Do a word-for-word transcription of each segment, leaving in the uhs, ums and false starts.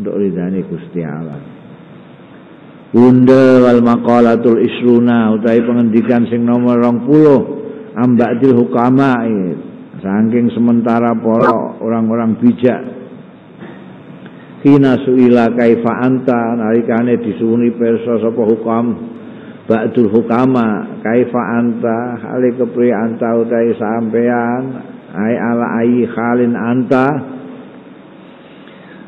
untuk ridhani Gusti Allah. Bunda wal maqalatul isruna utawi pengendikan sing nomor rong puluh ambadil hukama, saking sementara para orang-orang bijak. Kina suila kaifa anta, nalikane disuwuni pirsa sapa hukam ba'dul hukama, kaifa anta hale kepriye anta utawi sampean ai ala ai halin anta.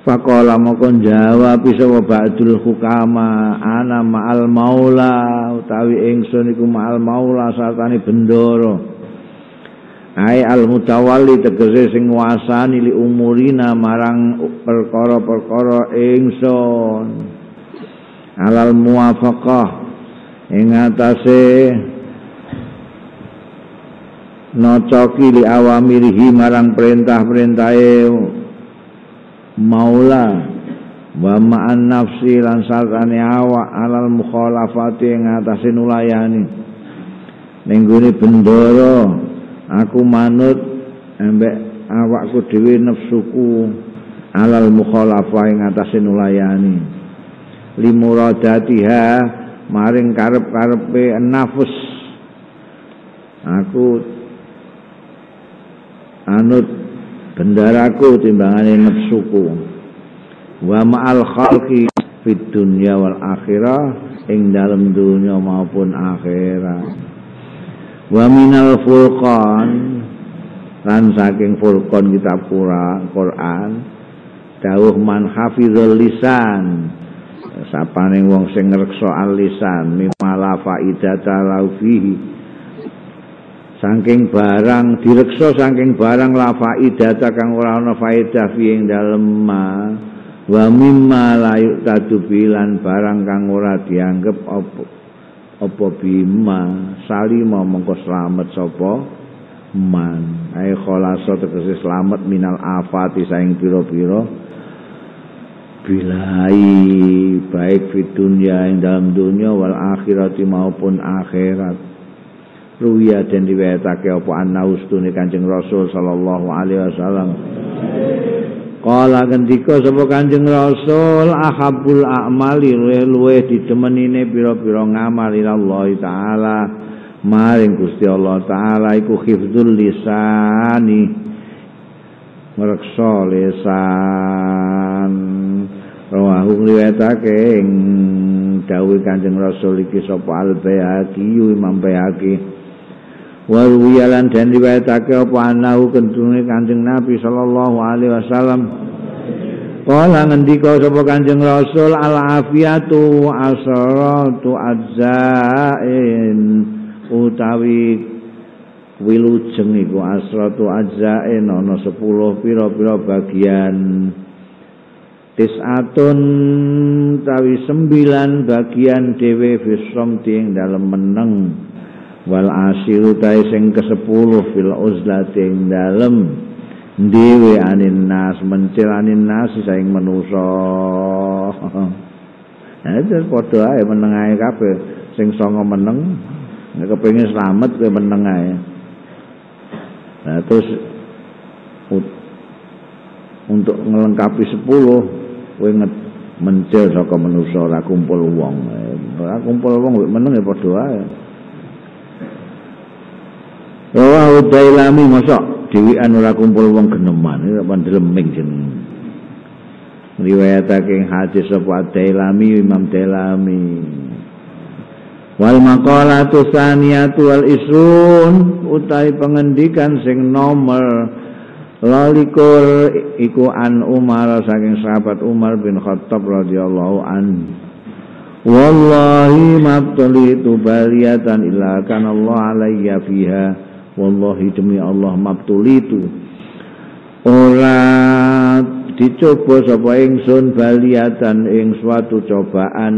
Faqala mongkon jawab sapa ba'dul hukama, ana ma'al maula utawi ingsun iku ma'al maula sartane bendoro. Ai al mutawalli tegese sing nguasani li umurina marang perkara-perkara ingsun. Alal muwafaqah ing atase nocoki li awamirihi marang perintah-perintahe maula wa ma'an nafsi lan sartane awak alal mukhalafati ing atase nulayani ning gone bendoro aku manut ambek awakku dhewe nafsuku alal mukhalafa ing atase nulayani limuradatiha maring karep-karepe nafus aku anut bendaraku timbangane nafsuku wa ma'al khalqi fid dunya wal akhirah ing dalem dunya maupun akhirat wa minal furqan lan saking furqan kitab Quran dawuh man hafizul lisan sapane wong sing ngrekso al lisan mimala faidata laufihi saking barang direkso saking barang la faidata kang ora ana faedah fi ing dalem ma wa mimma la yutadu bilan barang kang ora dianggep apa apa bima salima mongko slamet sapa man ae kholaso tegese slamet minal afati saing pira-pira bilai baik fi dunya ing dalem dunya wal akhirati maupun akhirat. Ruwiya dan riwayatake apa annaustune Kanjeng Rasul sallallahu alaihi wasallam. Kala ngendika sapa Kanjeng Rasul ahabul a'mali luweh didemenine pira-pira ngamal Allah taala maring Gusti Allah taala iku hifdzul lisani ngrekso lisan. Rawahu riwayatake dawuh Kanjeng Rasul iki sapa Al-Baihaqi Imam Baihaqi. Waruwiyalan dan riwayatake apa anahu kendune Kanjeng Nabi sallallahu alaihi wasallam. Kala ngendika sapa Kanjeng Rasul al-afiyatu asratu ajzain utawi wilujeng iku asratu ajzain ana sepuluh pira-pira bagian. Tis'atun utawi sembilan bagian dhewe fisomti ing dalem meneng. Wal asiru ta'i sing kesepuluh fil uzlati ing dalem dhewe anin nas mencil anin nas saing manusa. Nah terus padha ae meneng ae kabeh sing sanga meneng nek kepengin slamet kowe meneng ae. Nah terus untuk melengkapi sepuluh kowe mencil saka manusa ra kumpul wong. Ora kumpul wong meneng ya padha ae. Wah udah ilami masuk Dewi Anura kumpul wong geneman ini apa deleming jeneng. Riwayatake hadis sapa Dailami Imam Dailami. Wal maqalatu saniyatu wal isrun utawi pengendikan sing nomor lalikur iku an Umar saking sahabat Umar bin Khattab radhiyallahu anhu. Wallahi mabtulitu bariyatan illa kana Allah alayya fiha. Wallahi demi Allah mabtulitu ora dicoba sapa ingsun baliatan ing suatu cobaan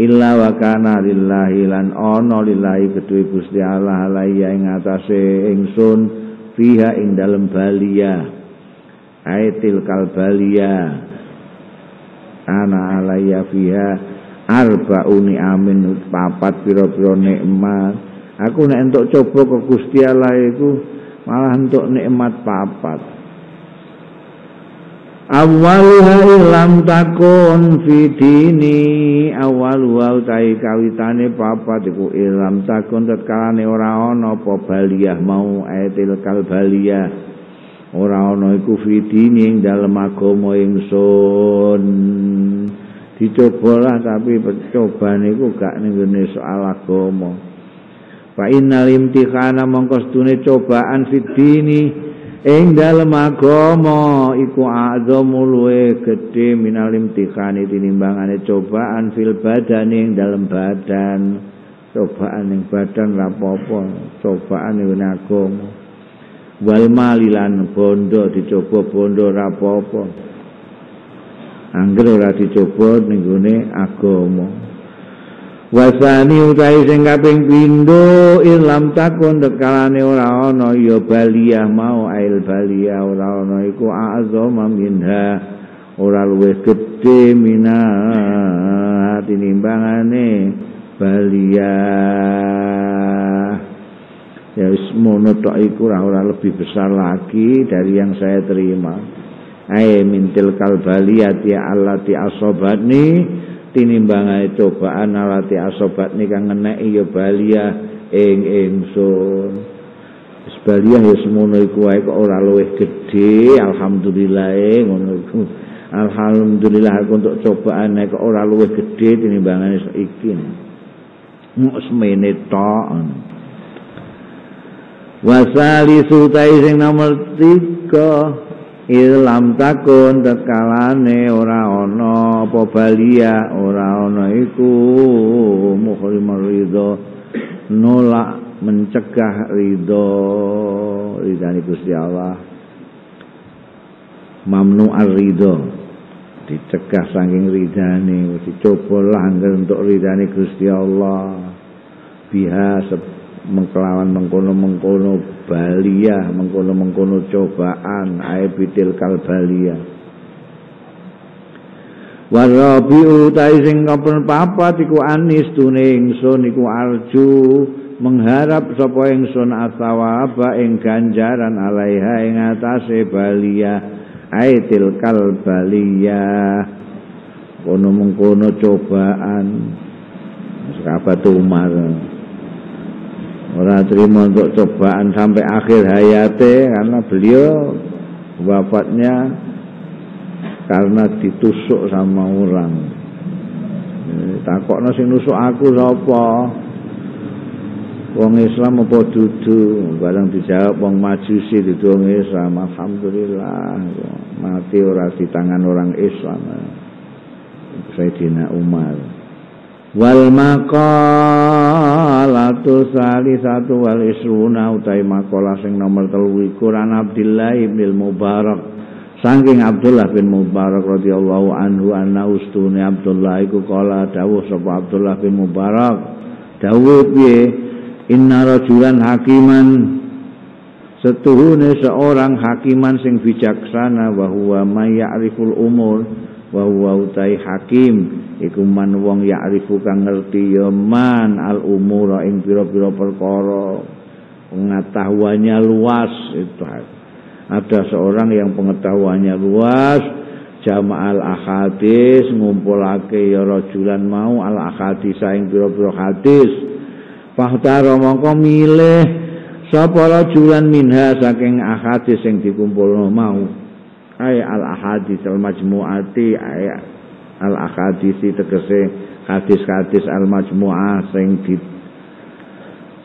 illa wa kana lillahi lan ana lillahi keduwe Gusti Allah alaiya ing atase ingsun fiha ing dalem balia aitil kal balia ana alaiya fiha arbauni amin papat pira-pira nikmat. Aku nek entuk coba ke Gusti Allah iku malah entuk nikmat papat. Awaluha ilam takun fidini awaluha utai kawitane papat iku ilam takun tetkalane ora ana apa baliyah mau ayatil kalbaliyah ora ana iku fidini ing dalem agama ingsun. Dicobalah tapi percobaan iku gak ning ngene soal agama. Fa innal imtihana mongko sedune cobaan fidini ing dalem agama iku azamu luwe gedhe minalim tikani tinimbangane cobaan fil badani ing dalem badan. Cobaan ing badan rapopo, cobaan ing agama. Wal malilan bondo dicoba bondo rapopo. Angger ora dicoba ning gone agama. Wasani utai sing kaping pindho ilam takun tekalane ora ana ya baliyah mau ail baliyah ora ana iku azama minha ora luwih gedhe minah tinimbangane baliyah. Ya wis mono tok iku ora lebih besar lagi dari yang saya terima. Ai mintil kalbaliyati allati asobatni tinimbangane cobaan alati asobat nika ngeneki ya baliyah ing ingsun. Wis baliyah ya semono iku wae kok ora luwih gedhe alhamdulillah ngono iku. Alhamdulillah aku untuk cobaan nek ora luwih gedhe tinimbangane iki. Mung semene tok. Wasalisu ta sing nomor tiga ilam takun tekalane ora ana apa balia ora ana iku muhrimul ridho nolak mencegah ridho ridhani Gusti Allah mamnu ar-ridho dicegah saking ridhani dicobalah angger untuk ridhani Gusti Allah biha mengkelawan mengkono-mengkono baliyah mengkono-mengkono cobaan aibitil kalbaliyah. Warabiu ta'i sing kaping papat iku anis tune ingsun iku arju mengharap sapa ingsun atsawaba ing ganjaran alaiha ing atase baliyah aitil kalbaliyah kono-mengkono cobaan sahabat Umar ora terima untuk cobaan sampai akhir hayate karena beliau wafatnya karena ditusuk sama orang. Takokno sing nusuk aku sapa? Wong Islam apa dudu? Bareng dijawab wong Majusi dudu wong Islam. Alhamdulillah mati ora di tangan orang Islam. Sayyidina Umar. Wal maqalatu salisatu wal isruna utai maqalah sing nomor telu iku an Abdullah bin Mubarak saking Abdullah bin Mubarak radhiyallahu anhu anna ustune Abdullah iku kala dawuh sapa Abdullah bin Mubarak dawuh piye inna rajulan hakiman setuhune seorang hakiman sing bijaksana wa huwa may ya'riful umur wa huwa utai hakim iku man wong ya'rifu kang ngerti ya man al umura ing pira-pira perkara pengetahuannya luas itu ada seorang yang pengetahuannya luas jama'al ahadis ngumpulake ya rajulan mau al ahadis ing pira-pira hadis fahtaro mongko milih sapa rajulan minha saking ahadis sing dikumpulno mau ay al ahadits al majmu'ati ay al ahaditsi tegese hadis-hadis al majmu'ah sing di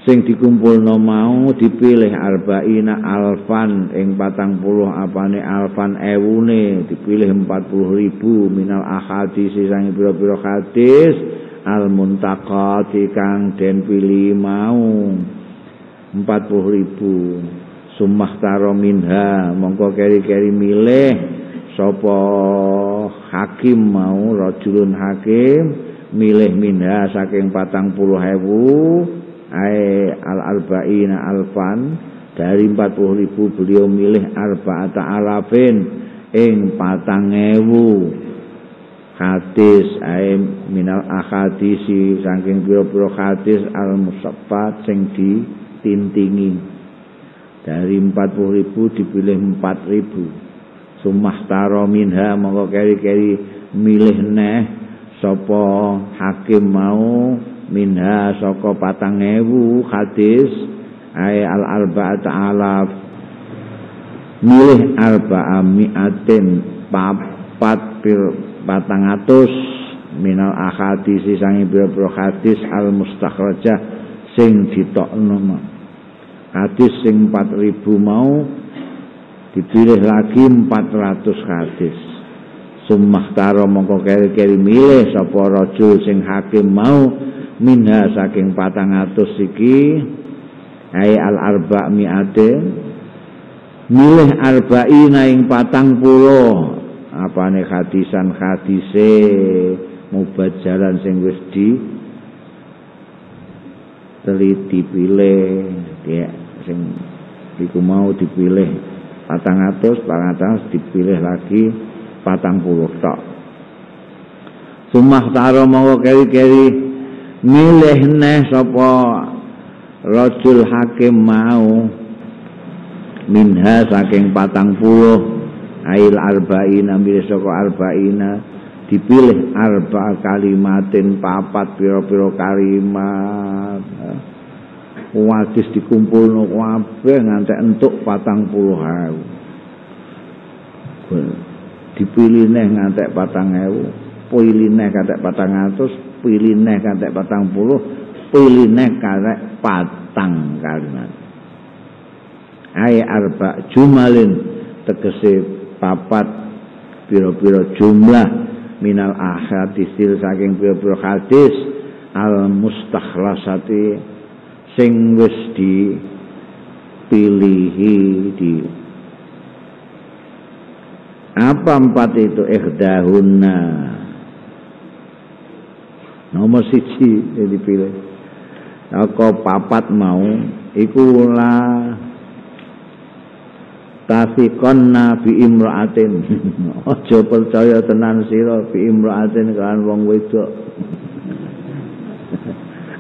sing dikumpulno mau dipilih arba'ina alfan ing patang puluh apane alfan ewune dipilih empat puluh ribu minal ahaditsi sang pira-pira hadis al muntaqati kang den pilih mau empat puluh ribu sumah taro minha mongko keri-keri milih sapa hakim mau rajulun hakim milih minha saking patang puluh hewu ae al arba'ina alfan dari empat puluh ribu beliau milih arba'ata alafin ing patang ewu hadis ae minal ahadisi saking pira-pira hadis al musaffat sing ditintingi dari empat puluh ribu dipilih empat ribu Sumastara minha mongko keri-keri milih neh sapa hakim mau minha saka patang ewu hadis ay al-arba'a ta'alaf milih arba'a mi'atin papat patang atus minal ahadis sisangi biro-biro hadis al-mustakhrajah sing ditokno hadis sing empat ribu mau dipilih lagi empat ratus hadis. Summah taro mongko keri-keri milih sapa rajul sing hakim mau minha saking patang atus iki ai al arba' mi'ate milih arba'ina ing patang puluh apane hadisan hadise mubajalan sing wis di teliti pilih ya sing iku mau dipilih patang atus, patang atus dipilih lagi patang puluh tok. Sumah taro mongko keri-keri milih neh sapa rajul hakim mau minha saking patang puluh ail arba'ina milih saka arba'ina dipilih arba kalimatin papat pira-pira kalimat wadis dikumpulno kabeh ngantek entuk patang puluh ewu dipilih neh ngantek patang ewu pilih neh ngantek patang atus pilih neh ngantek patang puluh pilih neh ngantek patang kalimat ay arba jumalin tegese papat pira-pira jumlah minal ahadisil saking pira-pira hadis al mustakhlasati sing wis dipilihi di apa empat itu ikhdahuna nomor siji yang dipilih kalau papat mau ikulah tafikonna bi imra'atin ojo percaya tenan sira bi imra'atin kan wong wedok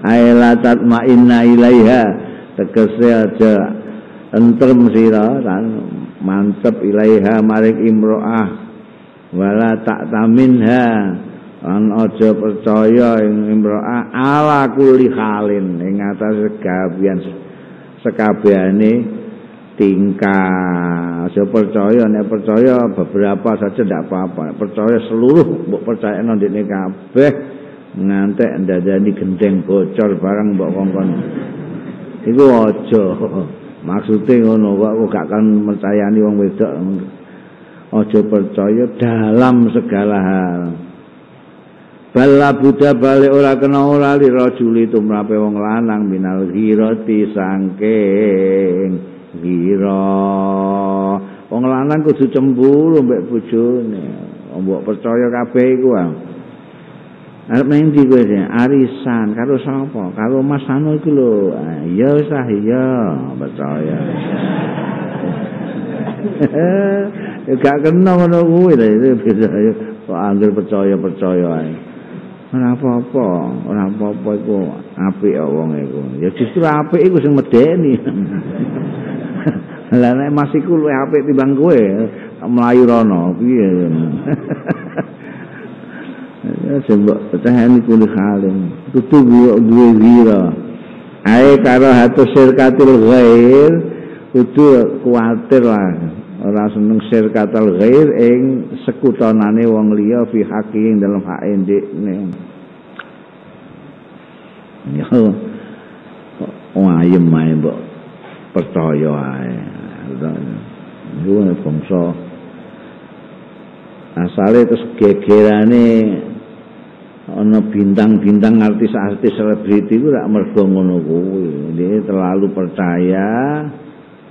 aila tatma inna ilaiha tegese aja entrem sira mantep ilaiha marik imro'ah wala ta'taminha lan aja percaya ing imro'ah ala kulli halin ing atas sekabian sekabehane tingkah aja percaya nek percaya beberapa saja ndak apa-apa percaya seluruh mbok percayane ndekne kabeh ngantek ndadani gendeng bocor barang mbok kongkon iku aja maksude ngono kok gak kan percayani wong wedok aja percaya dalam segala hal bala buddha balik ora kena ora lirajuli tumrape wong lanang minal ghirati saking ghira wong lanang kudu cemburu mbek bojone mbok percaya kabeh iku arep nang ndi kowe arisan karo sapa karo Mas Sano iki lho ya wis ah iya percaya gak kena ngono kuwi lho percaya kok anggere percaya-percaya ae ora apa-apa ora apa-apa iku apik wong iku ya justru apik iku sing medeni lha nek Mas iku luwih apik timbang kowe mlayu rono piye sebab petahani kulit halim tutu dua gira ae karo hatu sirkatil ghair kudu kuatir lah ora seneng sirkatil ghair ing sekutonane wong liya fi haking dalam hak ndekne yo wong ayem ae mbok percaya ae yo bangsa asale terus gegerane ana bintang-bintang artis-artis selebriti ku rak mergo ngono kuwi. Dia terlalu percaya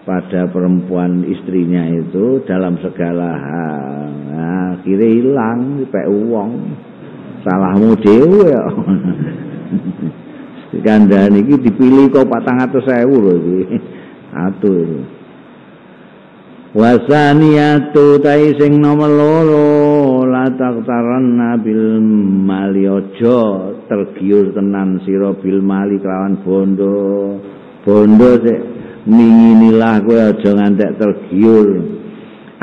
pada perempuan istrinya itu dalam segala hal. Nah, akhirnya hilang dipek wong. Salahmu dhewe kok. Kandhane iki dipilih kok empat ratus ribu lho iki. Atuh. Wasaniyatu ta'i sing nomor loro la taqtaranna bil mali aja tergiur tenan sira bil mali kelawan bondo bondo sik minginilah kowe aja ngantek tergiur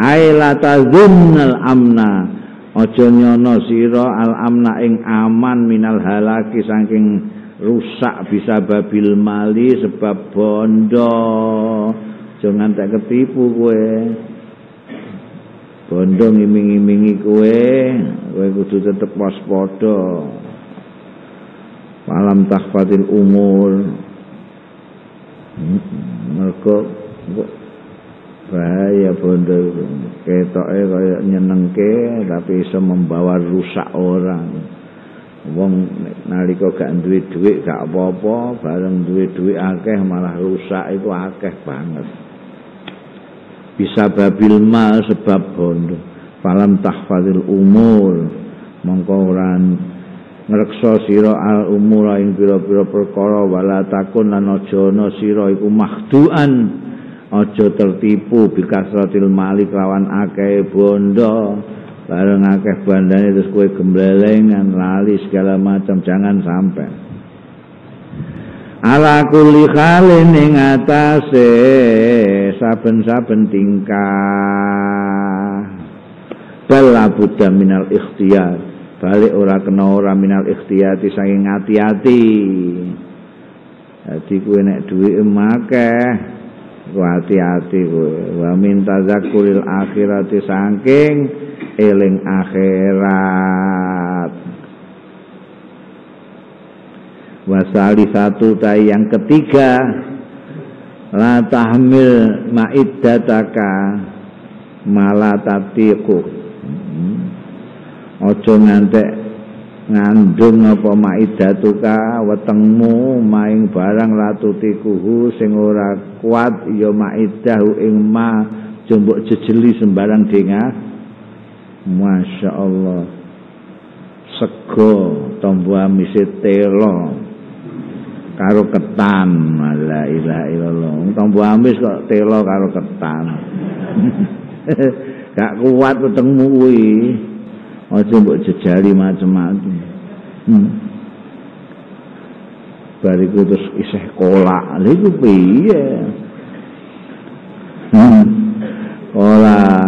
Ailata zunnal amna, ojo nyono siro al amna ing aman minal halaki saking rusak bisa babil mali sebab bondo. Jangan tak ketipu kowe. Bondo ngiming-imingi kowe, kowe kudu tetep waspada. Malam tahfatil umur. Mergo bahaya bondo itu, ketoknya kayak nyenengke tapi bisa membawa rusak orang. Wong nalika gak duwe dhuwit gak apa-apa, bareng duwe dhuwit akeh malah rusak itu akeh banget. Bisa babil mal sebab bondo. Falam tahfazil umur, mongko ora ngreksa sira al umur ing pira-pira perkara, wala takun lan aja ana sira iku mahduan. Aja tertipu bikasratil mali lawan akeh bondo, bareng akeh bandane terus kowe gemblelengan lali segala macam. Jangan sampai. Ala kulli khalin ing atase saben-saben tingkah, bala budda minal ikhtiyar, balik ora kena ora minal ikhtiyati saking hati-hati. Dadi kowe nek duwike akeh hati-hati kowe, wa min tazakuril akhirati saking eling akhirat. Wasali satu tai yang ketiga, la tahmil maiddataka malatatiku. Ojo ngantek ngandung apa maidatuka wetengmu maing barang latutikuhu sing ora kuat ya maidahu ing ma jombok jejeli sembarang dengah. Masya Allah, sego tombo amise telo karo ketan. La ilaha illallah, tombo amis kok telo karo ketan. Gak kuat wetengmu kuwi. Ojo mbok jejali macam-macam. Hmm. Bariku terus isih kolak. Lha iku piye? Hmm. Ora.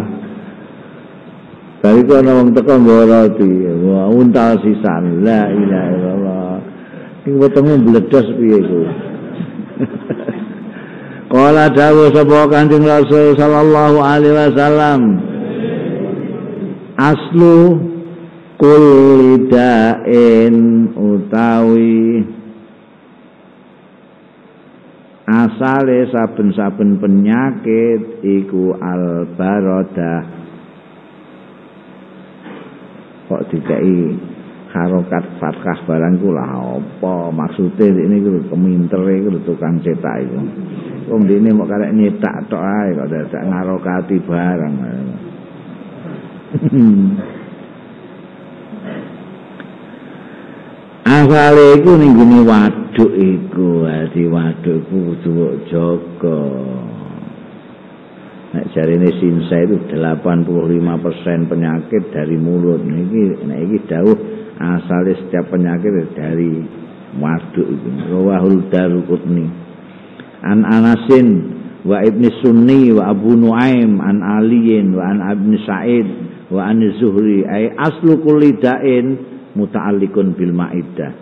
Bariku ana wong teko ngoroti. Wah, untal sisan. La ilaha illallah. Iki wetenge bledos piye iku? Kala dawuh sapa Kanjeng Rasul sallallahu alaihi wasallam. Aslu kulidain utawi asale saben-saben penyakit iku al-barodah. Kok dikai harokat fatkah barang kula apa maksudnya ini kula kemintere kula tukang cetak iku. Wong dene mok karek nyetak tok ae kok dadak ngarokati barang. Asale iku ning gone waduk iku, di waduk iku kudu mbok jaga. Nek jarine Sinsai itu delapan puluh lima persen penyakit dari mulut. Niki nek iki dawuh asale setiap penyakit dari waduk iku. Rawahul Daruqutni. An Anasin wa Ibnu Sunni wa Abu Nuaim an Aliin wa an Ibnu Sa'id wa an Zuhri ay aslu kulli da'in muta'alliqun bil maidah.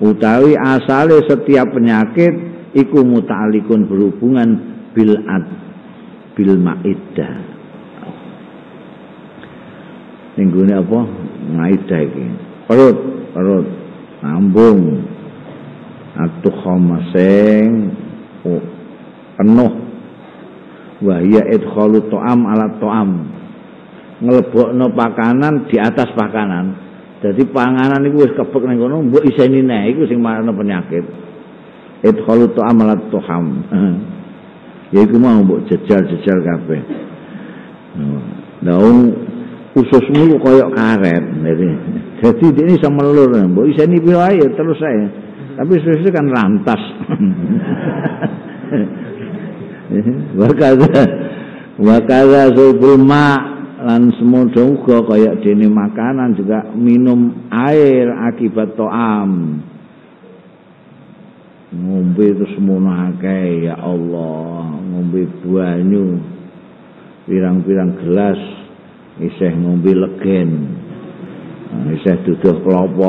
Utawi asale setiap penyakit iku muta'alliqun berhubungan bil ad bil maidah. Ning gone apa? Maidah iki. Perut, perut, lambung, atukhoma sing oh, penuh. Wa hiya idkhalu ta'am ala ta'am. Ngelebokno pakanan di atas pakanan. Jadi panganan itu wis kepek ning kono mbok iseni neh iku sing marani penyakit. Idkhalu ta'am ala ta'am. Ya iku mau mbok jejal-jejal kabeh. Daun ususmu koyo karet. Jadi ini semelur mbok iseni piro ae terus ae. Tapi sususe kan rantas. Wakadha wakadha subul ma' lan semoga uga kaya dene makanan juga minum air akibat to'am. Ngombe terus munake ya Allah, ngombe banyu pirang-pirang gelas isih ngombe legen, isih duduh klopo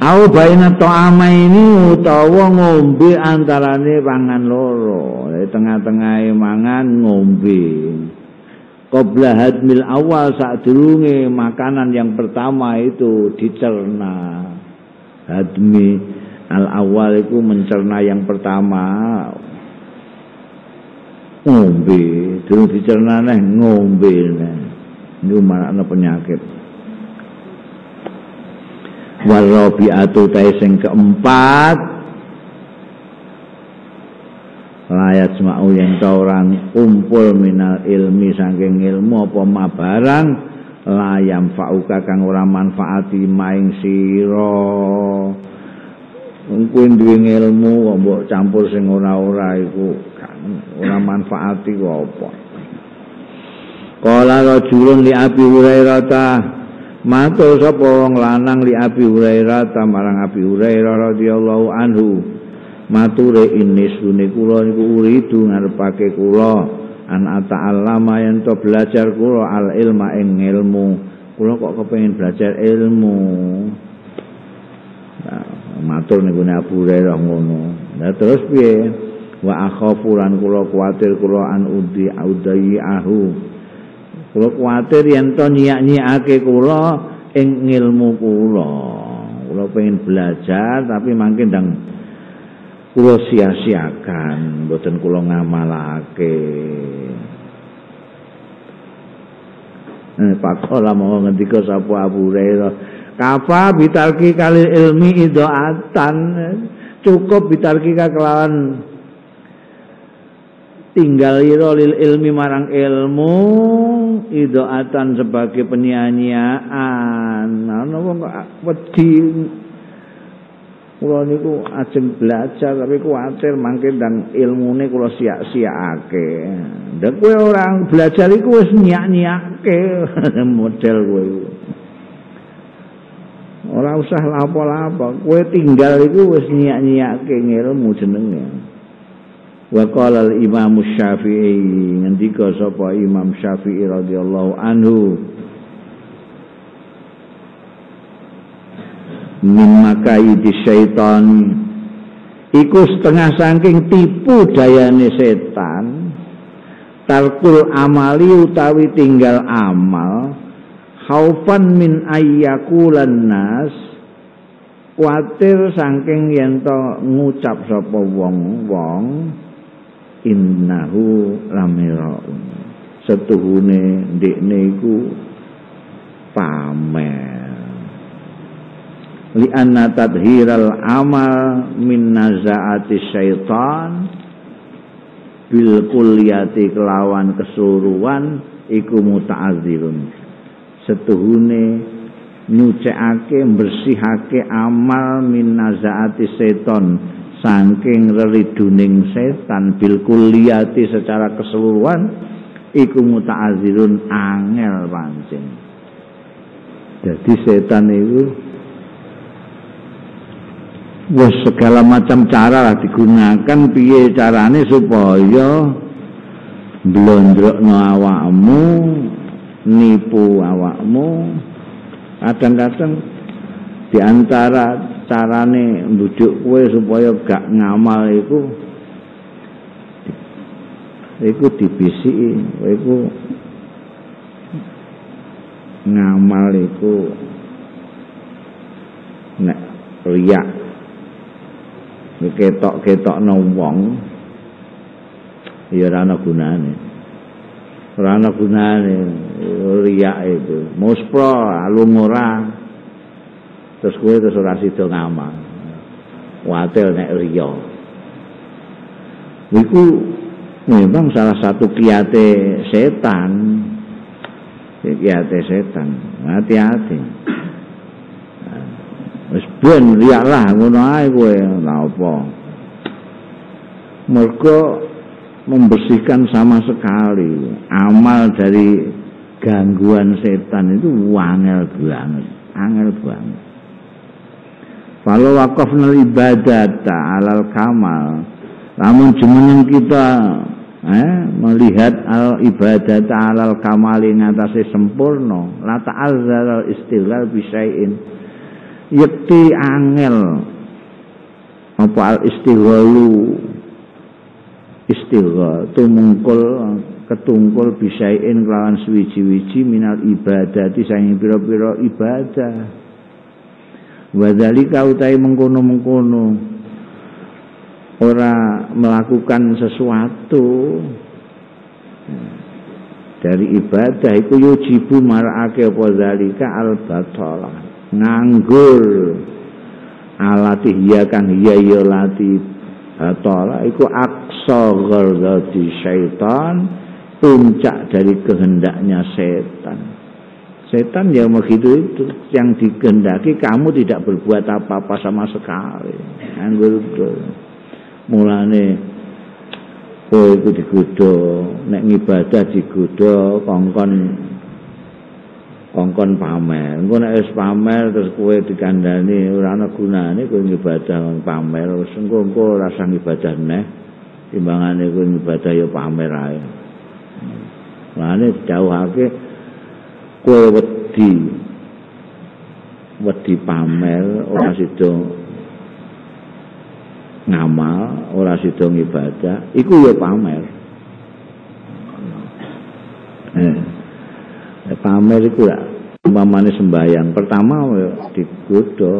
apa au baina ta'ama ini utawa ngombe antarane pangan loro, tengah-tengahe mangan ngombe. Qabla hadmil awal, sadurunge makanan yang pertama itu dicerna. Hadmi al awal itu mencerna yang pertama, ngombe. Durung dicerna neh ngombe neh. Niku marakna penyakit. Warabiatu tae sing keempat, layat semau yang tauran umpul minal ilmi saking ilmu apa ma barang layam fauka kang ora manfaati maing sira. Kuwi duwe ilmu kok mbok campur sing ora-ora iku gak ora manfaati kok apa. Kala rajulun li Abi Hurairah ta matur sapa wong lanang li Abi Hurairah ta marang Abi Hurairah radhiyallahu anhu. Mature inis dune kula niku uridu ngarepake kula an ata'allama yen to belajar kula al ilma ing ilmu. Kula kok kepengin belajar ilmu. Nah, matur niku ne Abu Hurairah ngono. Lah terus piye? Wa akhafu lan kula kuwatir kula an udhi audayahu. Kula kuwatir yen to nyiak-nyiake kula ing ilmu kula. Kula pengin belajar tapi mangke ndang kula sia-siakan, mboten kula ngamalake. Eh, pakola mau ngendika sapa Abu Hurairah, kafa bitarki kalil ilmi idoatan, cukup bitarki kelawan tinggal ira lil ilmi marang ilmu idoatan sebagai penyanyian. Ana wong kok wedi. Kula niku ajeng belajar tapi kuwatir mangke ndang ilmune kula sia-siakake. Ndek kowe orang belajar iku wis nyiak-nyiake model kowe iku. Ora usah lapo-lapo, kowe tinggal iku wis nyiak-nyiake ilmu jenenge. Wa qala al-Imam Syafi'i, ngendika sapa Imam Syafi'i radhiyallahu anhu, min makaidi syaitan iku setengah saking tipu dayane setan tarkul amali utawi tinggal amal khaufan min ayyakulan nas kuatir saking yen to ngucap sapa wong-wong innahu lamira setuhune ndekne iku pamer li anna tadhiral amal min nazaati syaitan bil kulliyati kelawan kesuruhan iku muta'adzirun setuhune nyucikake bersihake amal min nazaati syaitan saking reriduning setan bil kulliyati secara keseluruhan iku muta'adzirun angel pancen. Jadi setan itu wah segala macam cara lah digunakan piye carane supaya blondrokno awakmu, nipu awakmu. Kadang-kadang diantara carane mbujuk kowe supaya gak ngamal iku iku dibisiki, iku ngamal iku nek riya ketok-ketokno wong ya ora ana gunane. Ora ana gunane riya itu. Muspro alung ora. Terus kowe terus ora sida ngamal. Watel nek riya. Niku memang salah satu kiate setan. Kiate setan. Hati-hati. Wis ben riaklah ngono ae kowe lha apa. Mergo membersihkan sama sekali amal dari gangguan setan itu angel banget, angel banget. Kalau wakafna ibadata alal kamal, namun jenengan kita Eh, melihat al ibadah ta'alal kamali ngatasi sempurna la ta'alzal istilal bisain yakti angel apa al istihwalu istihwa tumungkul ketungkul bisain kelawan swiji-wiji minal ibadati saing pira-pira ibadah wadhalika utai mengkono-mengkono ora melakukan sesuatu dari ibadah itu yujibu mar'ake apa zalika al-batala nganggur alatih iya kan iya iya latih batala itu aksa ghardati syaitan puncak dari kehendaknya setan. Setan yang begitu itu yang dikehendaki kamu tidak berbuat apa-apa sama sekali nganggur itu. Mulane kowe iku digodha, nek ngibadah digodha kongkon kongkon pamer. Engko nek wis pamer terus kowe dikandani ora ana gunane kowe ngibadah pamer, wis engko engko rasa ngibadah neh. Timbangane kowe ngibadah ya pamer ae. Mulane dawuhake kowe wedi wedi pamer ora sida ngamal ora sida ibadah iku ya pamer. Eh, pamer iku lak umpamane sembahyang pertama digodha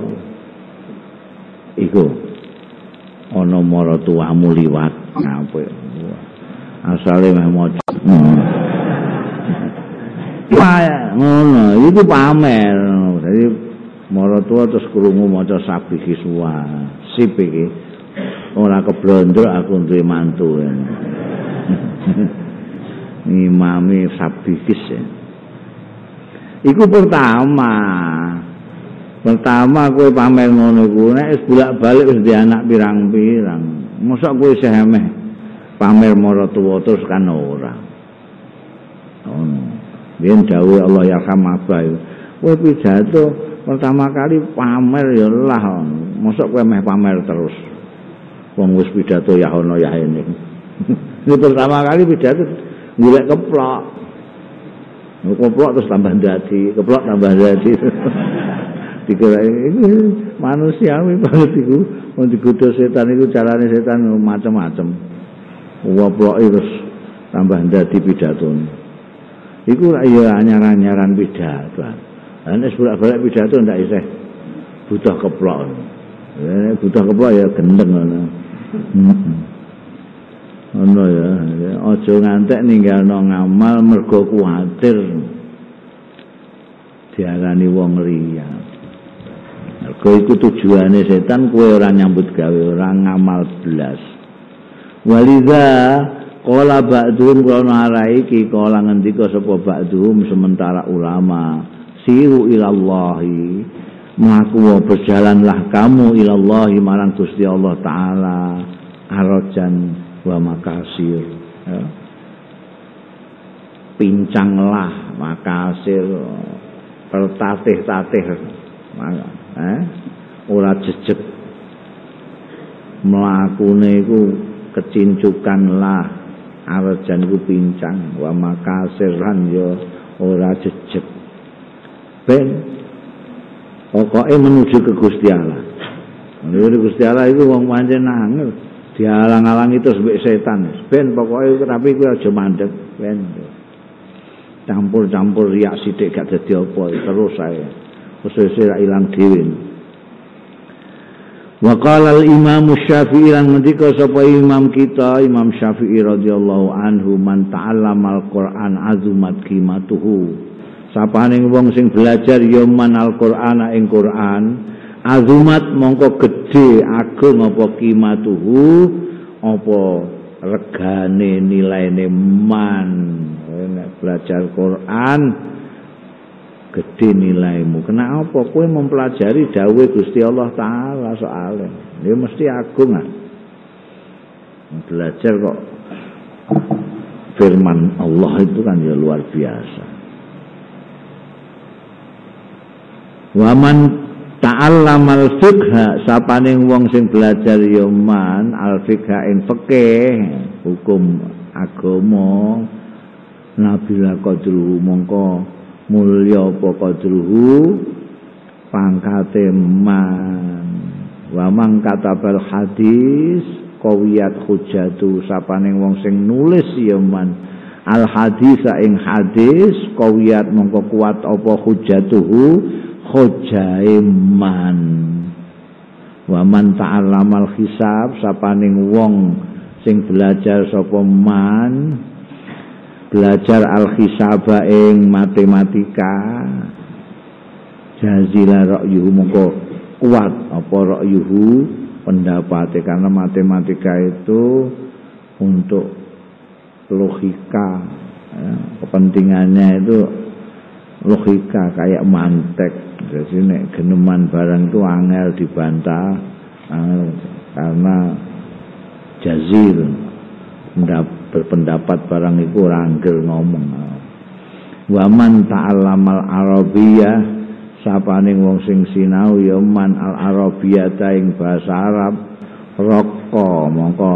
iku ana maratuwamu liwat ngapa asale meh maca ngono iku pamer. Dadi maratuwa terus krungu maca sabiki suwa sip iki ora keblondro aku duwe mantu. Ngimami sabikis ya. Iku pertama. Pertama kowe pamer ngono ku nek wis bolak-balik wis di anak pirang-pirang. Mosok kowe isih emeh pamer maratuwa terus kan ora. Ono. Yen dawuh Allah yarham abah. Kowe pidato pertama kali pamer ya lah. Mosok kowe meh pamer terus. Wong wis pidato ya ono ya ini. Ini pertama kali pidato golek keplok. Keplok terus tambah dadi, keplok tambah dadi. Dikira manusiawi banget iku, wong digodha setan iku carane setan macam-macam. Woploke terus tambah dadi pidatone. Iku lak ya anyar-anyaran pidato. Lah nek bolak-balik pidato ndak isih butuh keplok. Eh, butuh keplok ya gendeng ngono. Ono ya, aja ngantek ninggalno ngamal mergo kuwatir diarani wong riya. Mergo iku tujuane setan kowe ora nyambut gawe, ora ngamal blas. Waliza qala ba'dhum qona alaiki qala ngendika sapa ba'dhum sementara ulama siru ilallahi maka berjalanlah kamu ilallahi marang Gusti Allah Ta'ala arajan wa makasir ya. Pincanglah makasir pertatih-tatih eh? Ora jejeg mlakune iku kecincukanlah arajan iku pincang wa makasiran ya ora jejeg ben pokoknya menuju ke Gusti Allah. Menuju ke Gusti Allah itu wong pancen nangis, dialang-alangi terus mbek setan. Ben pokoknya tapi kuwi aja mandeg, ben. Campur-campur riak sithik gak dadi apa terus ae. Ususe ra ilang dhewe. Wa qala al-Imam Syafi'i lan ngendika sapa imam kita Imam Syafi'i radhiyallahu anhu man ta'allama al-Qur'an azumat qimatuhu. Sapaning wong sing belajar ya man al-Qur'ana ing Qur'an azumat mongko gedhe agung apa qimatuhu apa regane nilaine man nek belajar Qur'an gedhe nilaimu kena apa kowe mempelajari dawuh Gusti Allah Ta'ala soale ya mesti agung ah belajar kok firman Allah itu kan ya luar biasa. Waman ta'allamal fiqha sapaning wong sing belajar ya man al fiqha in fiqih hukum agama nabila qadruhu mongko mulya apa qadruhu pangkate man wa mang katabal hadis qawiyat hujjatu sapaning wong sing nulis ya man al hadis ing hadis qawiyat mongko kuat apa hujjatuhu hujjae man wa man ta'allamal hisab sapaning wong sing belajar sapa man belajar al-hisaba ing matematika jazila ra'yuhu mongko kuat apa ra'yuhu pendapatnya karena matematika itu untuk logika ya, kepentingannya itu logika kayak mantek jadi nek geneman barang itu angel dibantah angel karena jazil berpendapat barang itu ranggel ngomong waman ta'allamal arabiyah sapaning wong sing sinau ya man al arabiyah taing bahasa Arab roko mongko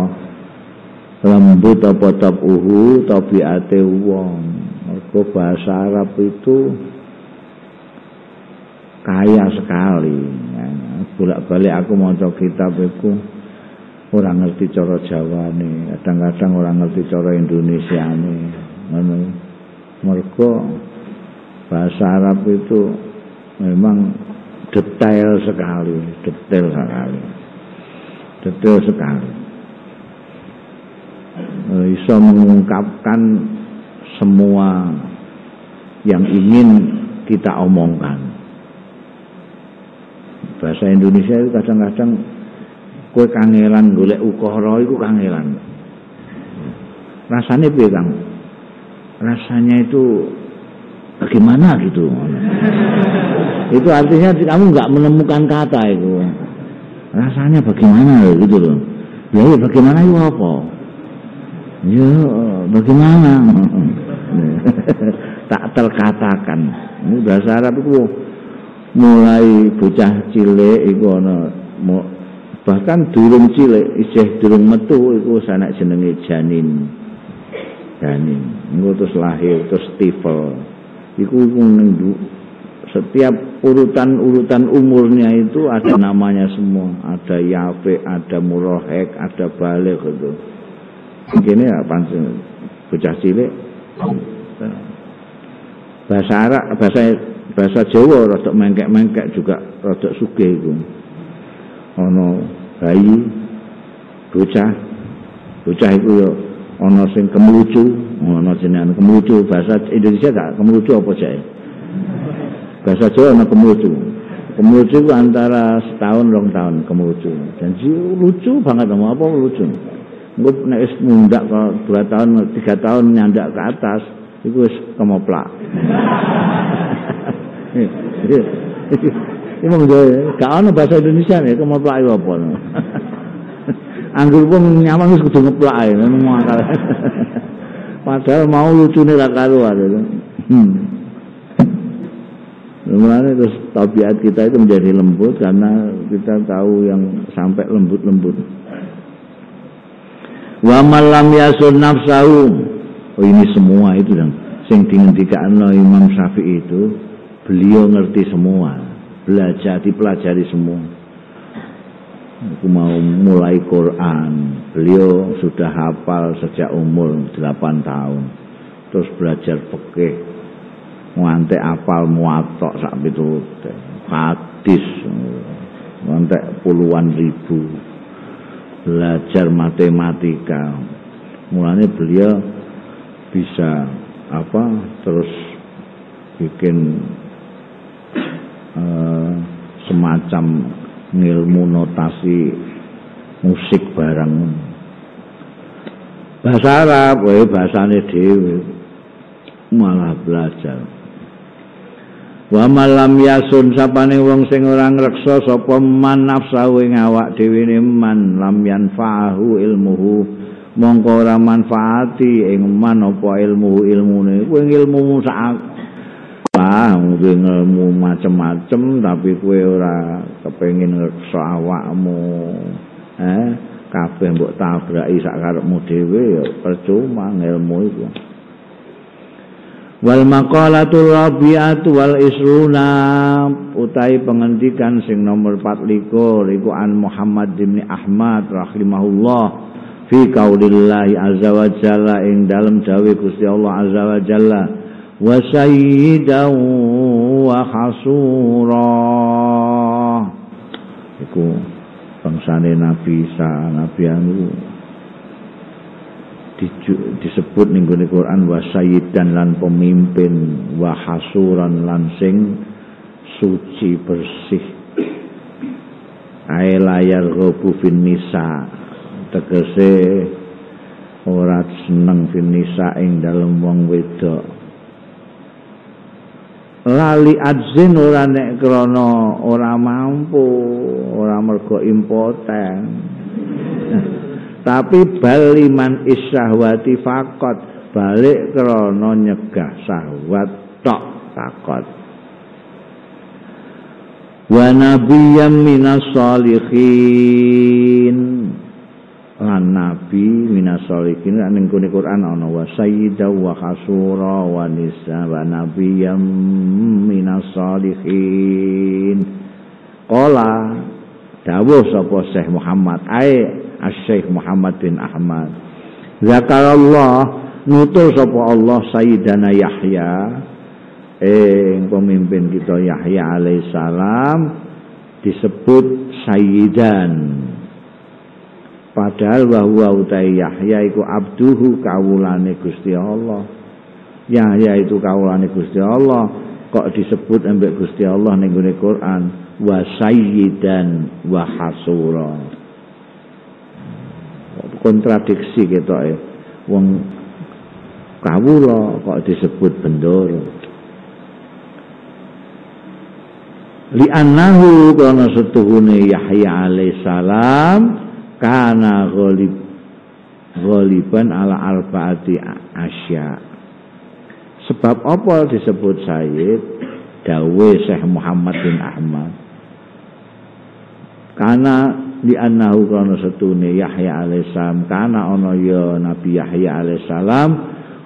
lembut apa tabuhu tabiate wong mergo bahasa Arab itu kaya sekali bolak-balik aku maca kitab iku orang ngerti cara Jawa nih, kadang-kadang orang ngerti cara Indonesia nih. Mergo bahasa Arab itu memang detail sekali, detail sekali, detail sekali. Bisa mengungkapkan semua yang ingin kita omongkan. Bahasa Indonesia itu kadang-kadang kue kangelan golek ukara iku kangelan. Rasanya piye, Kang? Rasanya itu bagaimana gitu. Itu artinya kamu nggak menemukan kata itu. Rasanya bagaimana ya gitu loh. Ya, ya bagaimana itu apa? Ya bagaimana? Tak terkatakan. Ini bahasa Arab itu mulai bocah cilik iku ana bahkan durung cilik isih durung metu iku sanak jenenge janin janin niku terus lahir terus tifel iku setiap urutan-urutan umurnya itu ada namanya semua ada yafe ada murahek ada baligh gitu begini ya pancen bocah cilik bahasa Arab bahasa bahasa Jawa rada mengkek-mengkek juga rada sugih iku ono bayi bocah bocah itu ya ono sing kemlucu ono jenengan kemlucu bahasa Indonesia gak kemlucu apa jae bahasa Jawa ono kemlucu kemlucu antara setahun rong tahun kemlucu dan lucu banget sama apa lucu engko nek wis mundak dua tahun tiga tahun nyandak ke atas iku wis kemoplak Imam Jawa, gak ada bahasa Indonesia nih, kamu ngeplak itu apa? Anggur pun nyaman terus kudu ngeplak ya, memang akal. Padahal mau lucu nih raka luar itu. Sebenarnya terus tabiat kita itu menjadi lembut karena kita tahu yang sampai lembut-lembut. Wa man lam yasun nafsahu. Oh ini semua itu dong. Sing dingendikakno Imam Syafi'i itu, beliau ngerti semua. Belajar, dipelajari semua. Aku mau mulai Quran. Beliau sudah hafal sejak umur delapan tahun. Terus belajar fikih. Ngantek hafal muwatta sak pitu hadis. Ngantek puluhan ribu. Belajar matematika. Mulanya beliau bisa apa? Terus bikin Uh, semacam ilmu notasi musik bareng bahasa Arab, weh bahasane dhewe malah belajar. Wa malam yasun sapane wong sing ora ngreksa sapa man nafsahu ing awak dhewe man lam yanfa'ahu ilmuhu mongko ora manfaati ing man apa ilmu ilmune kuwi ilmu sak Wah, mungkin ilmu macam-macam, tapi kue ora kepingin ngreksa awakmu. Eh, kabeh mbok tabraki sak karepmu dhewe ya percuma ilmu iku. Wal maqalatul rabi'atu wal isruna utai pengendikan sing nomor empat likur iku an Muhammad bin Ahmad rahimahullah fi qaulillahi azza wa jalla ing dalem dawuh Gusti Allah azza wa jalla wa sayyidan wa hasura iku bangsane Nabi Isa Nabi anu disebut ning gone Quran wa sayyidan lan pemimpin wa hasuran lan sing suci bersih ae layar gobu fin nisa tegese ora seneng fin nisa ing dalem wong wedok lali adzin ora nek krana ora mampu ora mergo impoten tapi baliman isyahwati fakot balik krono nyegah syahwat tok fakot wa nabiyyan minas sholihin lan nabi minas sholihin ning gone Quran ana wa sayyidaw wa hasura wa nisa wa nabiyyan minas sholihin qala dawuh sapa Syekh Muhammad ae Asy-Syaikh Muhammad bin Ahmad zakarallah nutur sapa Allah sayyidana Yahya ing pemimpin kita Yahya alaihi salam disebut sayyidan padahal wa huwa utai Yahya iku abduhu kawulane Gusti Allah Yahya itu kawulane Gusti Allah kok disebut ambek Gusti Allah ning gone Quran wa sayyidan wa hasura kontradiksi gitu ya wong kawula kok disebut bendoro li'annahu kana setuhune Yahya alaihi salam kana ghalib ghaliban ala albaati asya sebab apa disebut sayyid dawe Syekh Muhammad bin Ahmad kana di annahu kana setune Yahya alaihissalam kana ana ya Nabi Yahya alaihissalam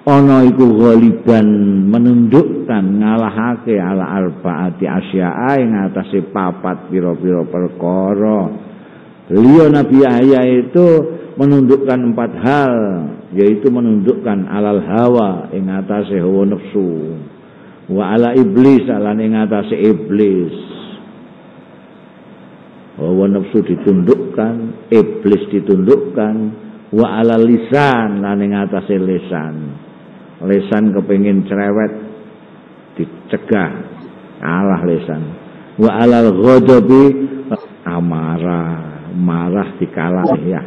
ana iku ghaliban menundukkan ngalahake ala arbaati asya'a ing atase papat pira-pira perkara beliau Nabi Yahya itu menundukkan empat hal yaitu menundukkan alal hawa ing atase hawa nafsu wa ala iblis lan ing atase iblis wa nafsu ditundukkan, iblis ditundukkan, wa ala lisan lan ing atase lisan. Lisan kepengin cerewet dicegah, alah lisan. Wa alal ghadabi amarah, marah dikalahi ya.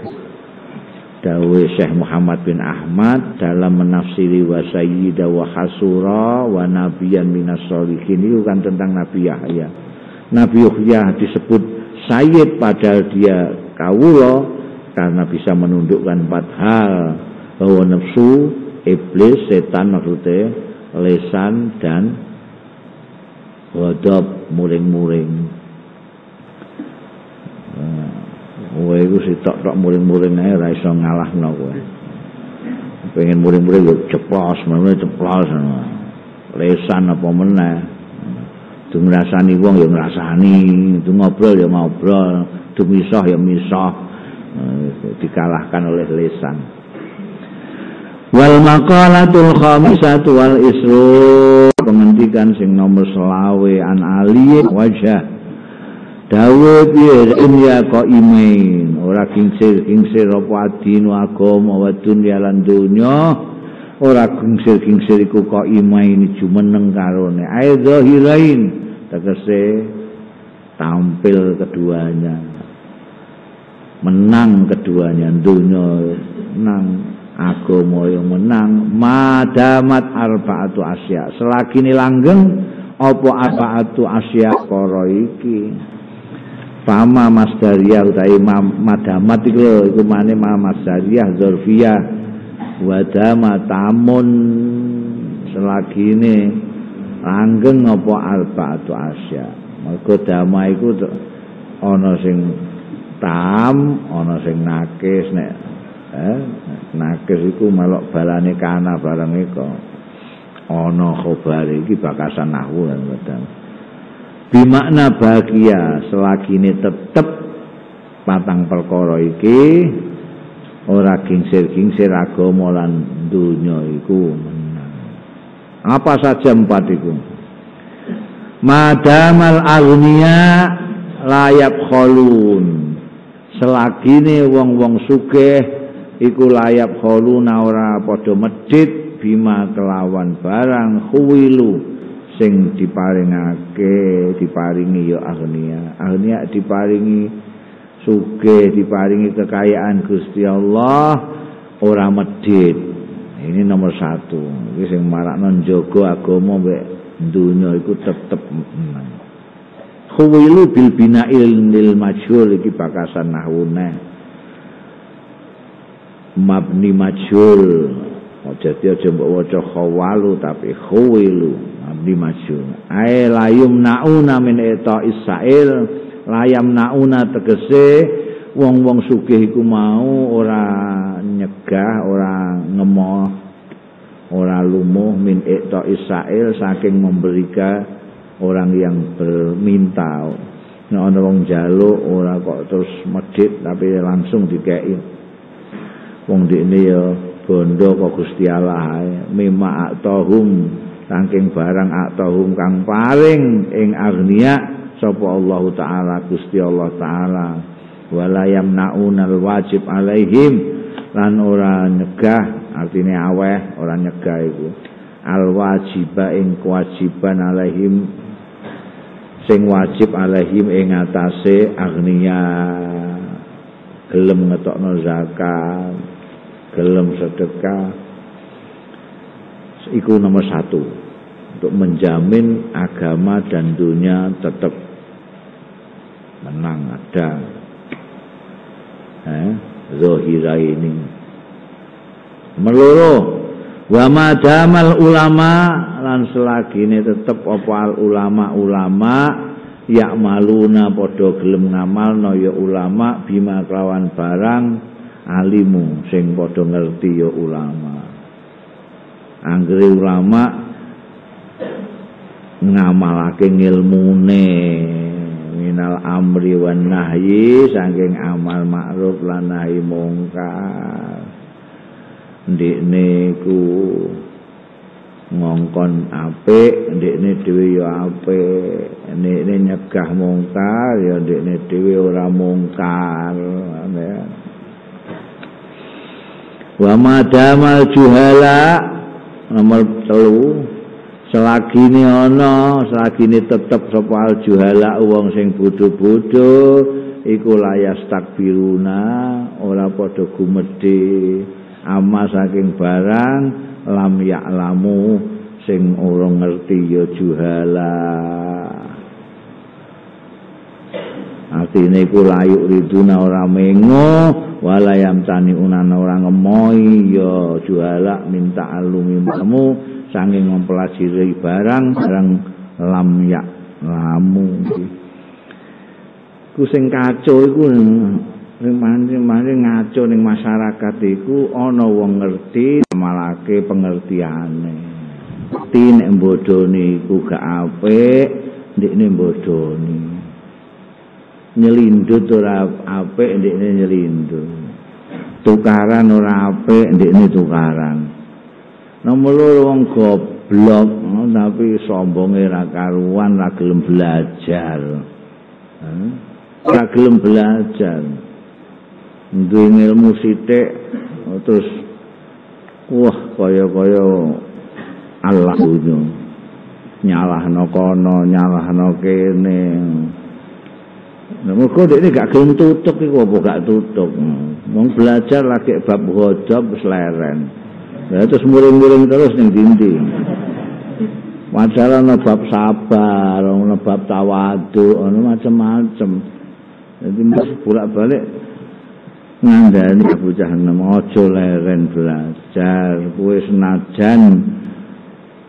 Dawuh Syekh Muhammad bin Ahmad dalam menafsiri wa sayyida wa hasura wa nabiyyan minas sholihin itu kan tentang Nabi Yahya. Nabi Yahya disebut sayyid padahal dia kawula karena bisa menundukkan empat hal bahwa nafsu, iblis, setan maksudnya, lesan dan ghadab muring-muring. Kowe iku sitok-tok muring-muring ae ora iso ngalahno kowe. Pengen muring-muring yo ceplos, meneh ceplos. Lesan apa meneh? Itu ngerasani wong ya ngerasani, itu ngobrol ya ngobrol, itu misah ya misah, dikalahkan oleh lisan. Wal maqalatul khamisatu wal isru penghentikan sing nomor selawe an ali wajah dawud ya dunia qaimin ora kingsir kingsir apa adinu agama wa dunia lan dunya ora kingsir-kingsir iku kok imaini jumeneng karone ae zahirain tegese tampil keduanya menang keduanya dunya menang agama yang menang madamat arbaatu asya selagi ni langgeng apa arbaatu asya karo iki fama masdariyah utahe madamat iku iku mane masdariyah dzarfiyah wadama tamun selagi ini langgeng apa alba atau asya mergo dama iku ana sing hatam, ana sing nakis nek eh, nakis iku melok balane kana bareng iku. Ana khobar iki bakasan nahwu lan padang. Bimakna bahagia selagine tetep patang perkara iki ora gingsir-gingsir agama lan donya iku menang. Apa saja empat iku? Madamal agniya layab kholun, selagine wong-wong sugih iku layab kholun ora padha medhit bima kelawan barang khuwilu sing diparingake, diparingi ya agniya. Agniya diparingi sugih, diparingi kekayaan Gusti Allah ora medhit. Ini nomor satu. Iki sing marakno njogo agama mbek dunya iku tetep menang. Khuwilu bil bina'il nil majhul iki bakasan nahwune mabni majhul. Jadi aja mbok waca khawalu tapi khuwilu mabni majhul. Ae layum nauna min eta isail, layam nauna tegese wong-wong sugih iku mau ora nyegah, ora ngemoh, ora lumuh min eta isail saking memberikan orang yang berminta. Nah, ana wong njaluk ora kok terus medhit tapi langsung dikeki. Wong dene ya bondo kok Gusti Allah ae. Mimma atahum saking barang atahum kang paring ing agniya sapa Allah taala Gusti Allah taala. Wala yamnaunal wajib alaihim lan ora nyegah, artine aweh ora nyegah iku. Al wajiba ing kewajiban alaihim sing wajib alaihim ing atase agniya, gelem ngetokno zakat, gelem sedekah. Iku nomor satu untuk menjamin agama dan dunia tetap menang ada. Eh, Zohira ini meloro. Wa madamal ulama lan selagine tetep apa al ulama ulama yak maluna padha gelem ngamalno ya ulama bima kelawan barang alimu sing padha ngerti ya ulama. Anggere ulama ngamalake ngilmune minal amri wan nahyi saking amal ma'ruf lan nahi mungkar. Ndekne ku ngongkon apik, ndekne dhewe ya apik, ndekne nyegah mungkar ya ndekne dhewe ora mungkar. Wa madamal juhala nomor telu selagine ana, selagine tetep sapa al juhala wong sing bodho-bodho iku layas takbiruna ora padha gumedhe amma saking barang lam ya'lamu sing ora ngerti ya juhala. Artine iku layu riduna ora mengo wala yamtani unana ora ngemoi ya juhala minta alumimu saking mempelajari barang barang lam ya'lamu. Ku sing kacau iku mari-mari ngaco ning masyarakat iku ana wong ngerti malake pengertiane. Ngerti nek bodoni iku gak apik, ndekne bodoni. Nyelindut ora apik, ndekne nyelindut. Tukaran ora apik, ndekne tukaran. Nomor loro wong goblok tapi sombonge ra karuan, ra gelem belajar. Ra gelem belajar. Duwe ilmu sithik terus wah kaya-kaya Allah dunyo nyalahno kono nyalahno kene. Nah, muga dekne gak gelem tutuk iku apa gak tutuk. Wong belajar lagi bab hodhab wis leren. Lah terus muring-muring terus ning dindi. Wacara ana bab sabar, ana bab tawadhu, ana macam-macam. Dadi bolak-balik ngandani bocah nemu aja leren belajar. Kuwi senajan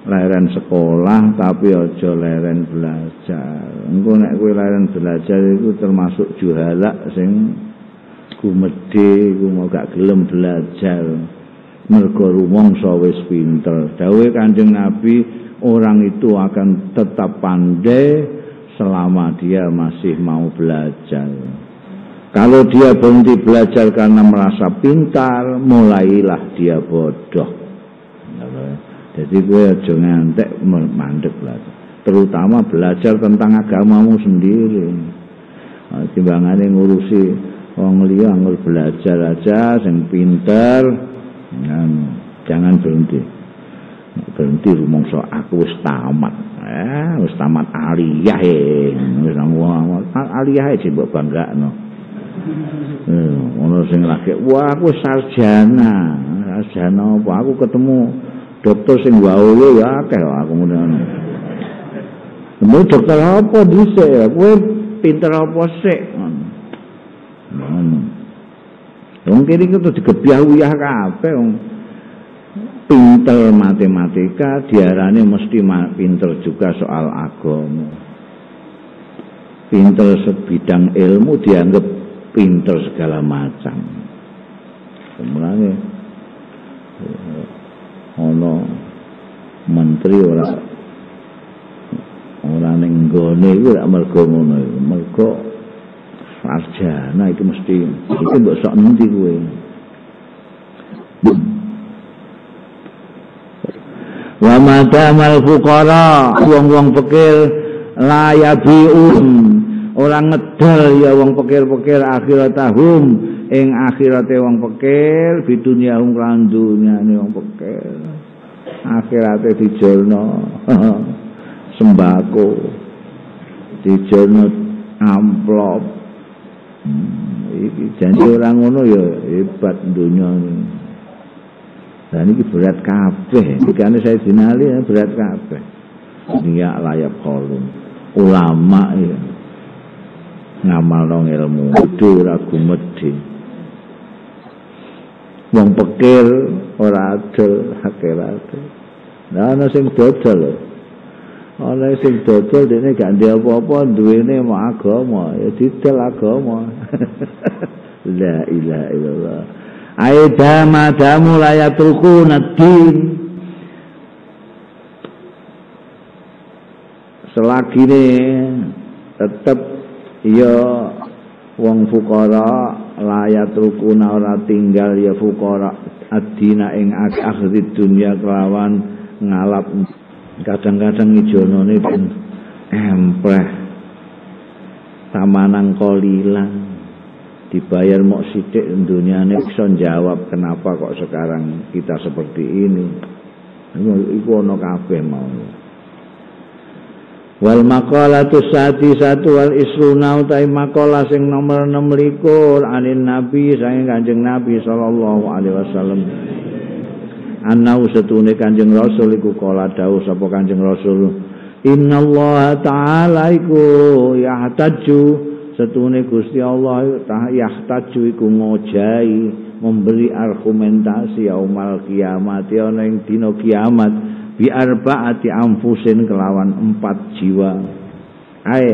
leren sekolah tapi aja leren belajar. Engko nek kowe leren belajar iku termasuk juhalak sing gumedhe, iku mau gak gelem belajar. Mergo rumangsa wis pinter. Dawuhe Kanjeng Nabi, orang itu akan tetap pandai selama dia masih mau belajar. Kalau dia berhenti belajar karena merasa pintar, mulailah dia bodoh. Jadi gue jangan ngantek mandek belajar, terutama belajar tentang agamamu sendiri. Timbangannya ngurusi orang liya, ngur belajar aja, yang pinter, jangan, jangan berhenti, berhenti rumong so aku wis tamat, eh, wis tamat aliyah eh, wis namuah, aliyah eh sih buat bangga no. Orang sing lagi, wah aku sarjana, sarjana apa? Aku ketemu dokter sing wae ya akeh aku ngono. Lha dokter apa dhisik ya? Kowe pinter apa sik? Ngono. Wong kene iki kudu digebyah-uyah kabeh wong pinter matematika diarani mesti pinter juga soal agama. Pinter sebidang ilmu dianggap pinter segala macam. Semulane ono menteri ora ora ning nggone iku lak mergo ngono iku mergo sarjana iki mesti iki mbok sok endi kowe wa madamal fuqara wong-wong pikir layabiun ora ngedal ya wong pikir-pikir akhiratahum ing akhirate wong pikir bidunyaung lan dunyane wong pikir akhirate dijolno sembako dijolno amplop iki janji ora ngono ya hebat dunyane lan iki berat kabeh dikane saya dinali berat kabeh dunia layak kolom ulama ya ngamalno ilmu kudu ora gumedhe wong pikir ora adol akirate. Nah ana sing dodol. Ana sing dodol dene gak ndek apa-apa duwene mak agama, ya didol agama. La ilaha illallah. Aida madamu layatruku nadin. Selagi ne tetep ya wong fuqara layatrukuna ora tinggal ya fuqara adina ing akhirat dunia kelawan ngalap kadang-kadang ijonone pun empreh tamanang kolilan dibayar mok sithik dunyane iso jawab kenapa kok sekarang kita seperti ini iku ana kabeh mau wal maqalatu satu wal isruna utai maqalah sing nomor enam likur anin nabi saking Kanjeng Nabi sallallahu alaihi wasallam annau setune Kanjeng Rasul iku kala dawuh sapa Kanjeng Rasul innallaha ta'ala iku yahtaju setune Gusti Allah yahtaju iku ngojai memberi argumentasi yaumal kiamat ya ana ing dina kiamat bi arbaati anfusin kelawan empat jiwa ay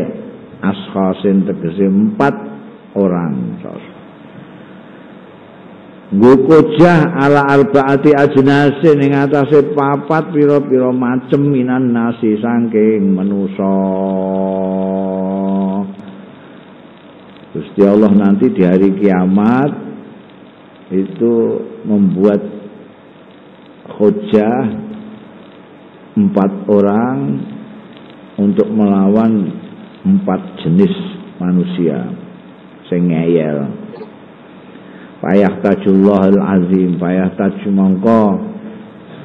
ashkhasin tegese empat orang gukujah ala arbaati ajnasin ing atase papat pira-pira macem minan nasi saking manusa. Gusti Allah nanti di hari kiamat itu membuat hujah empat orang untuk melawan empat jenis manusia sing ngeyel payah tajullahul azim payah taju mongko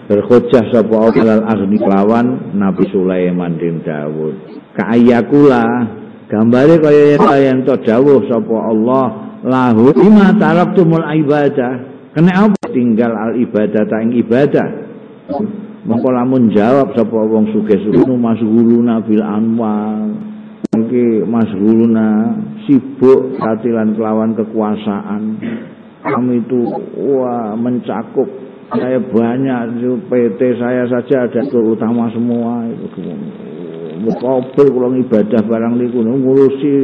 berkhujah sapa alal agni lawan Nabi Sulaiman bin Daud kaayakula gambare kaya yen to dawuh sapa Allah lahu ima taraktumul ibadah kena apa tinggal al ibadah ta ing ibadah. Mongko lamun jawab sapa wong sugih-sugih mashghuluna bil amwal. Iki mashghuluna sibuk katilan kelawan kekuasaan. Kami itu wah mencakup Saya banyak, P T saya saja ada guru utama semua. Mukobel kalau ibadah barang niku ngurusi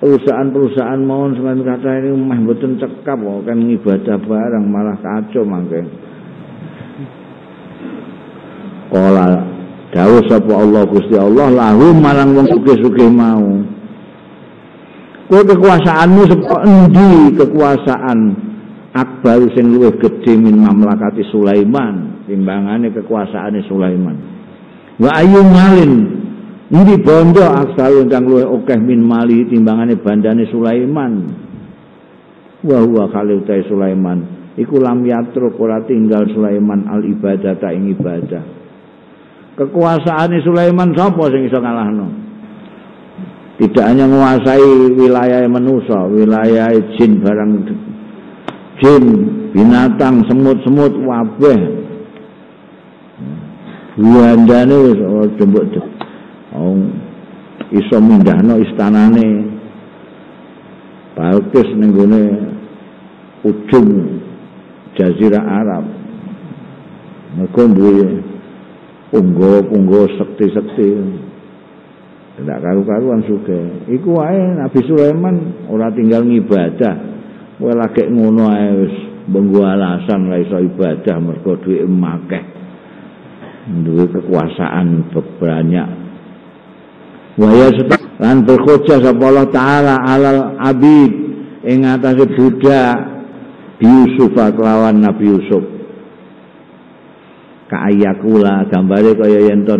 perusahaan-perusahaan mohon sampeyan kata ini mah mboten cekap kok kan ibadah barang malah kacau mangke. Kala dawuh sapa Allah Gusti Allah lahu marang wong sugih-sugih mau. Kowe kekuasaanmu sapa endi kekuasaan akbar sing luwih gedhe min mamlakati Sulaiman timbangane kekuasaane Sulaiman. Wa ayu malin ndi bondo aksal ingkang luwih akeh min mali timbangane bandane Sulaiman. Wa huwa kali utai Sulaiman iku lam yatruk ora tinggal Sulaiman al ibadata ing ibadah. Kekuasaane Sulaiman sapa sing iso ngalahno? Tidak hanya menguasai wilayah manusia, wilayah jin barang jin, binatang, semut-semut, wabah, buandane wis ora jembok oh, iso mindahno istanane Balkis ning gone ujung Jazirah Arab. Mergo duwe punggawa-punggawa sekti-sekti ndak karu-karuan sugih. Iku wae Nabi Sulaiman ora tinggal ngibadah. Kowe lagi ngono ae wis mbenggo alasan ra iso ibadah mergo duwe akeh. Duwe kekuasaan banyak. Wa ya lan berkhujah sapa Allah taala alal abid ing atase budak Yusuf kelawan Nabi Yusuf. Kaayakula gambare kaya yen to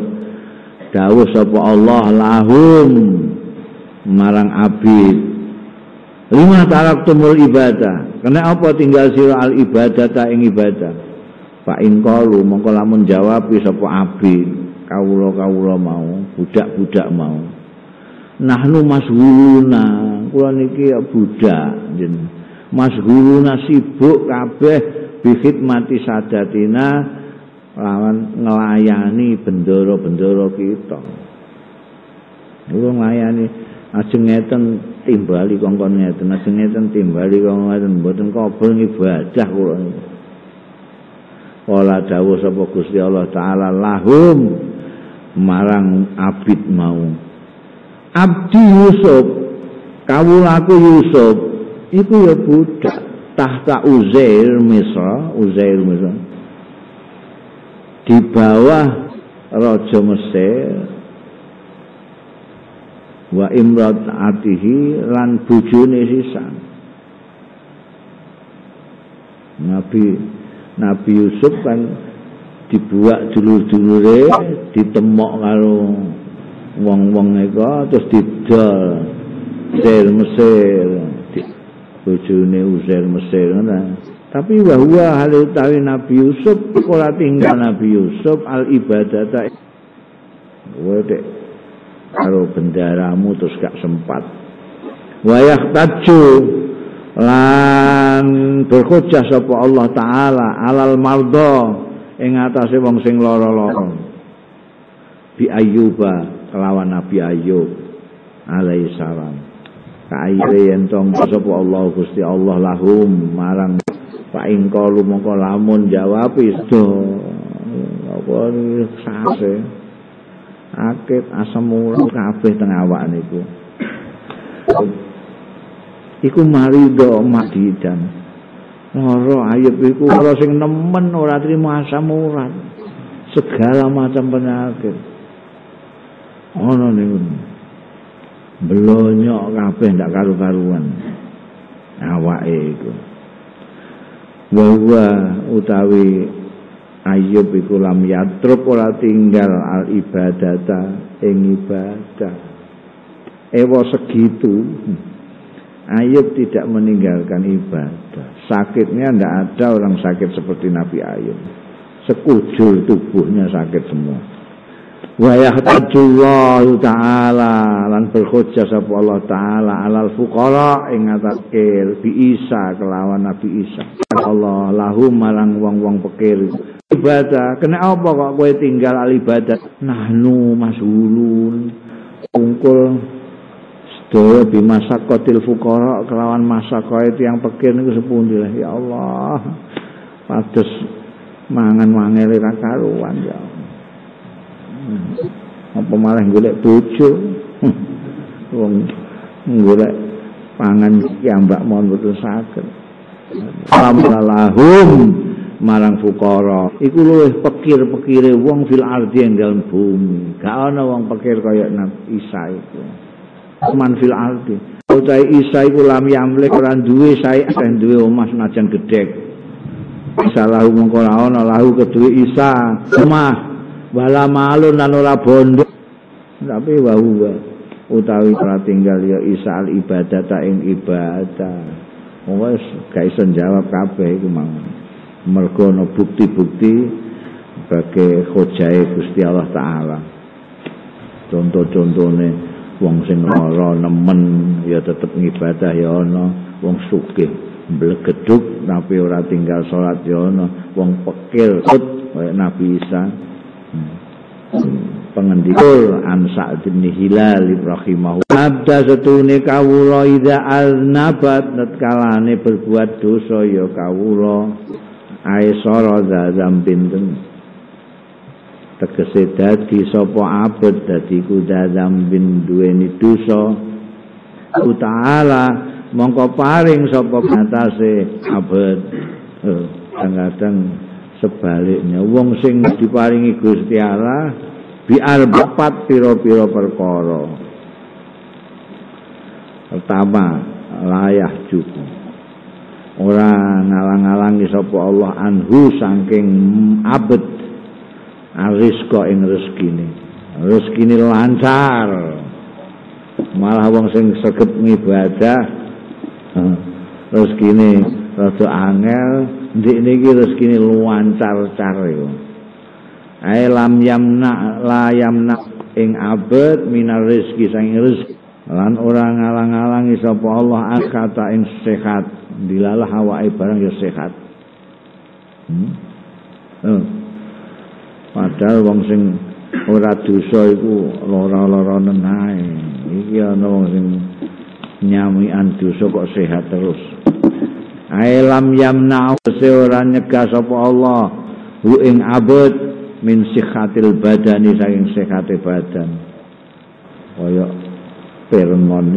dawuh sapa Allah lahum marang abid lima taraktumul ibadah. Kena apa tinggal sira al ibadah ta ing ibadah. Pak ingkalu mongko lamun jawab sapa abdi kawula-kawula mau, budak-budak mau. Nahnu mashghuluna, kula niki ya budak jeneng. Mashghuluna sibuk kabeh bi khidmati sadatina lawan ngelayani bendoro-bendoro kita. Lha nglayani ajeng ngeten timbali kongkon ngeten ajeng ngeten timbali kongkon ngeten mboten kobel ibadah kula niku. Kala dawuh sapa Gusti Allah taala lahum marang abid mau. Abdi Yusuf, kawulaku Yusuf iku ya budak tahta Uzair Misra, Uzair Misra. Di bawah raja Mesir. Wa imrat atihi lan bojone sisan. Nabi Nabi Yusuf kan dibuak dulur-dulure ditemok karo wong-wong eka terus didol Uzair Mesir bojone Uzair Mesir ngono. Tapi wa huwa hal utawi Nabi Yusuf ora tinggal Nabi Yusuf al ibadata wede karo bendaramu terus gak sempat. Wayah taju lan berkhujah sapa Allah taala alal mardo ing atase wong sing lara-lara. Bi Ayyuba kelawan Nabi Ayyub alaihi salam. Kaire yen tong sapa Allah Gusti Allah lahum marang Pak ingkalu mongko lamun jawab iso. Apa sase akeh asam urat kabeh teng awak niku. Iku marido madidan. Lara Ayub iku ora sing nemen ora trimo asam urat. Segala macam penyakit. Ono niku. Blonyok kabeh ndak karu-karuan. Awake iku. Wawa utawi Ayub iku lam yatruk ora tinggal al ibadata ing ibadah. Ewa segitu Ayub tidak meninggalkan ibadah. Sakitnya ndak ada orang sakit seperti Nabi Ayub. Sekujur tubuhnya sakit semua. Wa yahtajullahu ta'ala lan berkhujah sapa Allah ta'ala alal fuqara ing atake bi Isa kelawan Nabi Isa. Allah lahum marang wong-wong pikir ibadah, kena apa kok kowe tinggal al ibadah? Nahnu masulun ungkul sedaya bimasaqatil fuqara kelawan masakoe tiyang pikir niku sepundi lah ya Allah. Padus mangan mangeli ra karuan ya. Apa malah golek bojo. Wong golek pangan piyambak mohon putusaken. Amralahum marang fuqara. Iku luwih pikir-pikire wong fil ardi ing dalem bumi. Gak ana wong pikir kaya Nabi Isa iku. Man fil ardi. Utai Isa iku lam yamlik ora duwe sae enten duwe omah senajan gedhe. Salahu mengkola ono lahu kedua Isa semah bala malun dan ora bondo tapi wahuwa utawi ora tinggal ya Isa al ibadah ta ing ibadah wes gak iso jawab kabeh iku mang mergo ono bukti-bukti bagi khojae Gusti Allah taala contoh-contone wong sing lara nemen ya tetep ngibadah ya ono wong sugih blegeduk tapi ora tinggal salat ya ana wong pekil kaya Nabi Isa pengendikul an Sa'd bin Hilal rahimahu abda setune kawula idza alnabat netkalane berbuat dosa ya kawula aisara dzam binten tegese dadi sapa abet dadi ku dzam bin duweni dosa ku taala mongko paring sapa ngatase abet kadang-kadang sebaliknya wong sing diparingi Gusti Allah biar bapat pira-pira perkara pertama layah cukup ora ngalang-alangi sapa Allah anhu saking abet arisko ing rezekine rezekine lancar malah wong sing sregep ngibadah Hmm. Rezekine rada angel ndik niki rezekine lancar-lancar iku. Ae lam yamna la yamna ing abet minar rezeki sang rezeki lan ora ngalang-alangi sapa Allah akata ing sehat dilalah awake barang ya sehat. Hmm. Hmm. Padahal wong sing ora dosa iku lara-laranen ae. Iki ana wong sing nyamian dosa kok sehat terus. Ailam yamna seorang nyegah sapa Allah hu ing abad min sihatil badani saking sehate badan. Kaya peremon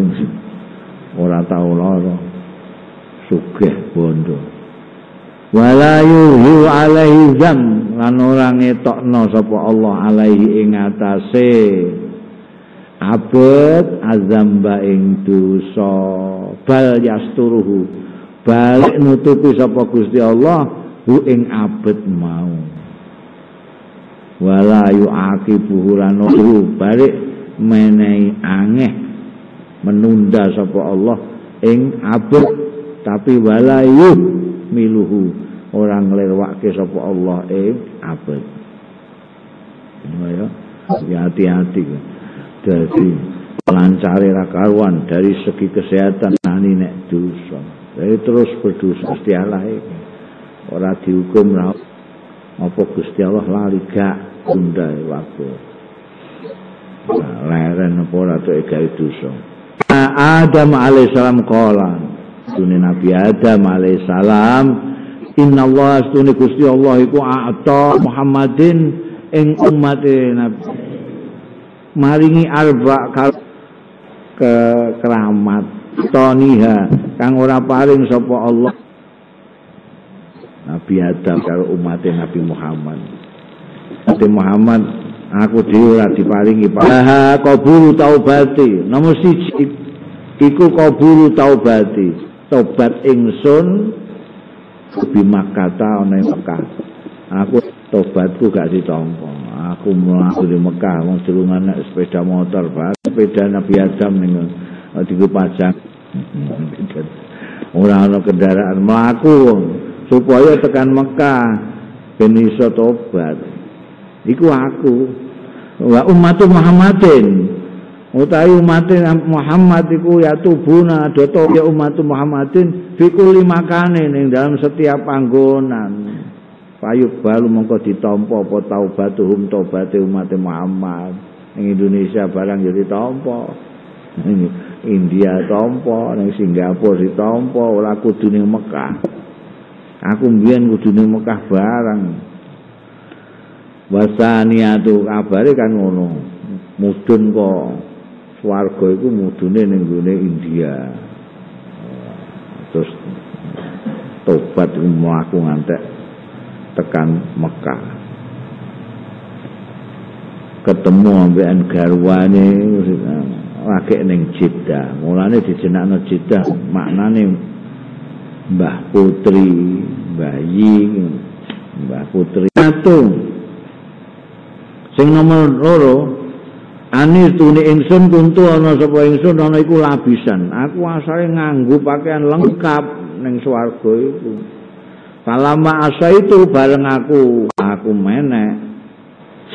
ora tau lara sugih bondo. Wala yuhu alaihi dzam lan ora ngetokno sapa Allah alaihi ing atase abet azamba ing dosa bal yasturuhu balik nutupi sapa Gusti Allah hu ing abet mau wala yuaqibuhu lanahu balik menehi angeh menunda sapa Allah ing abet tapi wala yuh miluhu orang nglirwake sapa Allah ing abet ya hati-hati dari lancari rakawan dari segi kesehatan nani nek dosa dari terus berdosa Gusti Allah ora dihukum ra apa Gusti Allah lali gak tunda waktu leren apa ora tok gawe dosa Adam alaihissalam qala dene Nabi Adam alaihissalam innallaha astune Gusti Allah iku a'ta Muhammadin ing umate Nabi maringi arba kal ke keramat toniha kang ora paring sapa Allah Nabi Adam karo umat Nabi Muhammad Nabi Muhammad aku dhewe ora diparingi paha kabul taubati nomor siji iku kabul taubati tobat ingsun bimakata ana ing Mekah aku tobatku gak ditampa aku mlaku di Mekah wong jerungan nek sepeda motor Pak sepeda Nabi Adam ning digo pajak ora ana kendaraan mlaku supaya tekan Mekah ben iso tobat iku aku wa ummatu Muhammadin utawi umat Muhammad iku ya tubuna doto ya umat Muhammadin fikul limakane ning dalam setiap panggonan payuk balu mongko ditampa apa taubatuhum taubate umat Muhammad ning Indonesia barang ya ditampa ning India tampa ning Singapura ditampa ora kudu ning Mekah Aku mbiyen kudune Mekah barang. Wasaniatu kabare kan ngono. Mudun kok swarga iku mudune ning gone India. Terus tobat mlaku ngantek tekan Mekah. Ketemu ambekan garwane lagi ning Jeddah. Mulane dijenakno Jeddah maknane Mbah Putri, Mbah Ying, Mbah Putri. Satu, sing nomor loro, anir tuni ingsun kuntu ana sapa ingsun ana iku labisan. Aku asale nganggo pakaian lengkap ning swarga iku. Kalama asa itu bareng aku, aku menek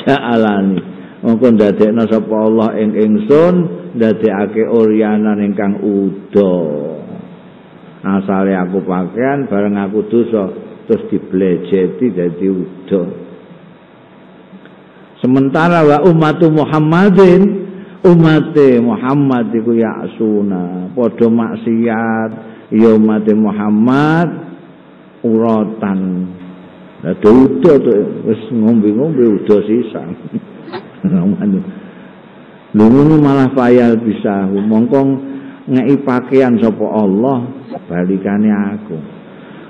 ja'alani. Mongko ndadekna sapa Allah ing ingsun ndadekake oryanan ingkang uda. Asale aku pakaian bareng aku dosa terus diblejeti dadi udo. Sementara wa ummatu Muhammadin umate Muhammad iku ya'suna padha maksiat ya umate Muhammad uratan. Lah udo to wis ngombe-ngombe udo sisan. Lha ngono malah payal bisa mongkong ngei pakaian sapa Allah balikane aku.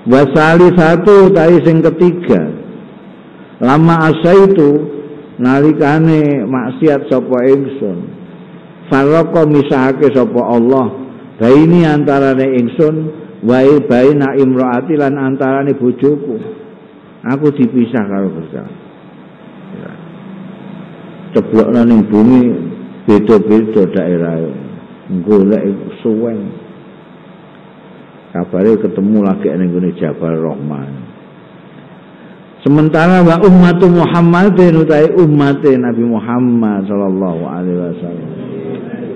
Wasali satu tai sing ketiga. Lama asaitu nalikane maksiat sapa ingsun. Faraka misahake sapa Allah baini antarane ingsun wae baina imraati lan antarane bojoku. Aku dipisah karo Gusti. Ceblokna ning bumi beda-beda daerah. Golek suwen kabare ketemu lagi ning gone Jabal Rahman. Sementara wa ummatu Muhammadin utai ummate Nabi Muhammad sallallahu alaihi wasallam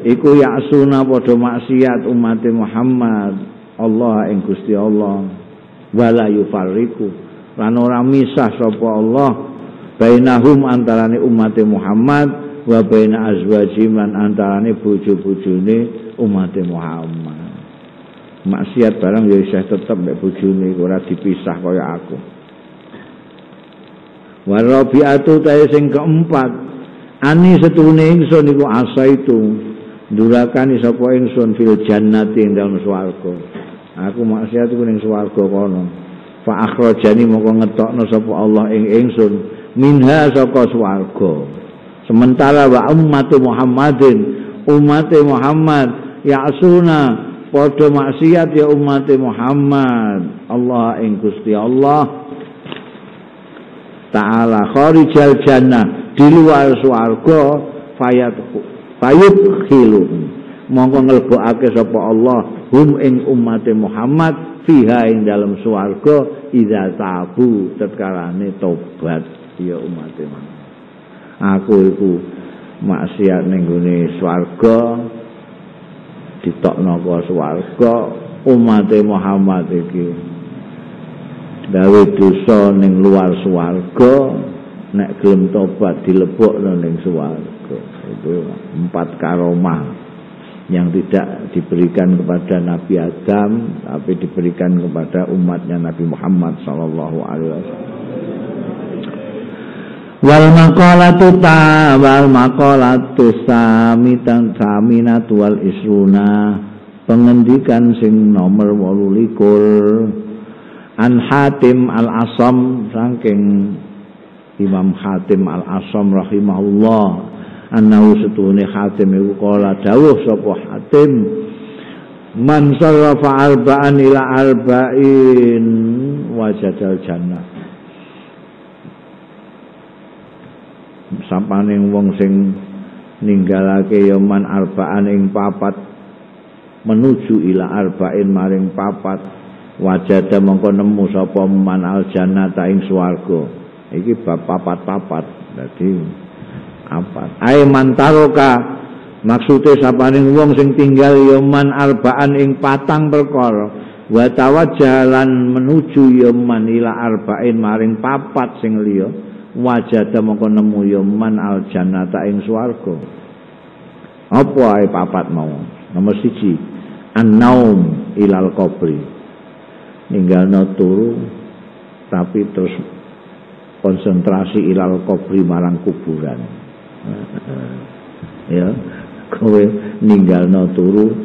iku ya'suna padha maksiat ummate Muhammad Allah ing Gusti Allah wala yufarriqu lan ora misah sapa Allah bainahum antarane ummate Muhammad wa baina azwajim lan antarane bojo-bojone umat Muhammad. Maksiat barang ya isih tetep nek bojone ora dipisah kaya aku. Wa rabiatu ta sing keempat, ani setune ingsun iku asa itu durakani sapa ingsun fil jannati ing dalem swarga. Aku maksiat iku ning swarga kono. Fa akhrajani moko ngetokno sapa Allah ing ingsun minha saka swarga. Sementara wa ummatu Muhammadin umate Muhammad ya'suna padha maksiat ya umate Muhammad Allah ing Gusti Allah taala kharijal jannah di luar swarga fayat fayut khilun mongko nglebokake sapa Allah hum ing umate Muhammad fiha ing dalem swarga idza tabu tetkalane tobat ya umate Muhammad. Aku iku maksiat ning gone swarga ditokno ka swarga umate Muhammad iki gawe dosa ning luar swarga nek gelem tobat dilebokno ning swarga. Itu empat karomah yang tidak diberikan kepada Nabi Adam tapi diberikan kepada umatnya Nabi Muhammad sallallahu alaihi wasallam. Wal maqalatu ta wal maqalatu samitan saminat wal isruna pengendikan sing nomor dua puluh lima an Hatim al Asam saking Imam Hatim al Asam rahimahullah annahu setune Hatim iku kala dawuh sapa Hatim man sarrafa arba'an ila arba'in wajadal jannah. Sampaning wong sing ninggalake ya man arba'an ing papat menuju ila arba'in maring papat wajada mongko nemu sapa man al jannata ing swarga. Iki bab papat-papat dadi papat. Ae mantaroka maksude sampaning wong sing tinggal ya man arba'an ing patang perkara wa tawajjalan menuju ya man ila arba'in maring papat sing liya wajada mongko nemu ya man al jannata ing swarga. Apa ae papat mau? Nomor siji an-naum ilal qabri. Ninggalno turu tapi terus konsentrasi ilal kubri marang kuburan. Ya, kowe ninggalno turu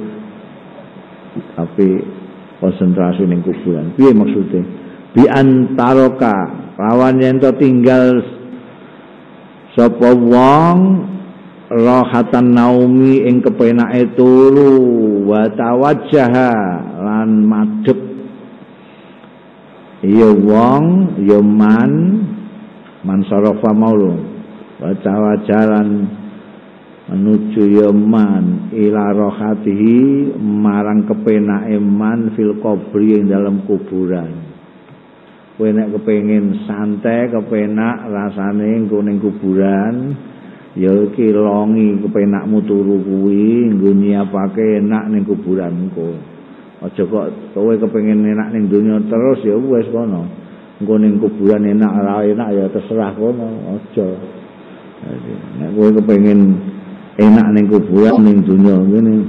tapi konsentrasi ning kuburan. Piye maksude? Bi antaroka lawan yen to tinggal sapa wong rahatan naumi ing kepenake turu wa tawajjaha lan madhep ya wong ya man man sarafa maulung baca jalan menuju yaman ila rohatihi marang kepenake man fil qabri ing dalam kuburan. Kowe nek kepengin santai kepenak rasane engko ning kuburan ya iki longi kepenakmu turu kuwi nggo nyiapake enak ning kuburan engko. Aja kok kowe kepengin enak ning donya terus ya wis kono. Engko ning kuburan enak ora enak ya terserah kono, aja. Nek kowe kepengin enak ning kuburan ning dunia ngene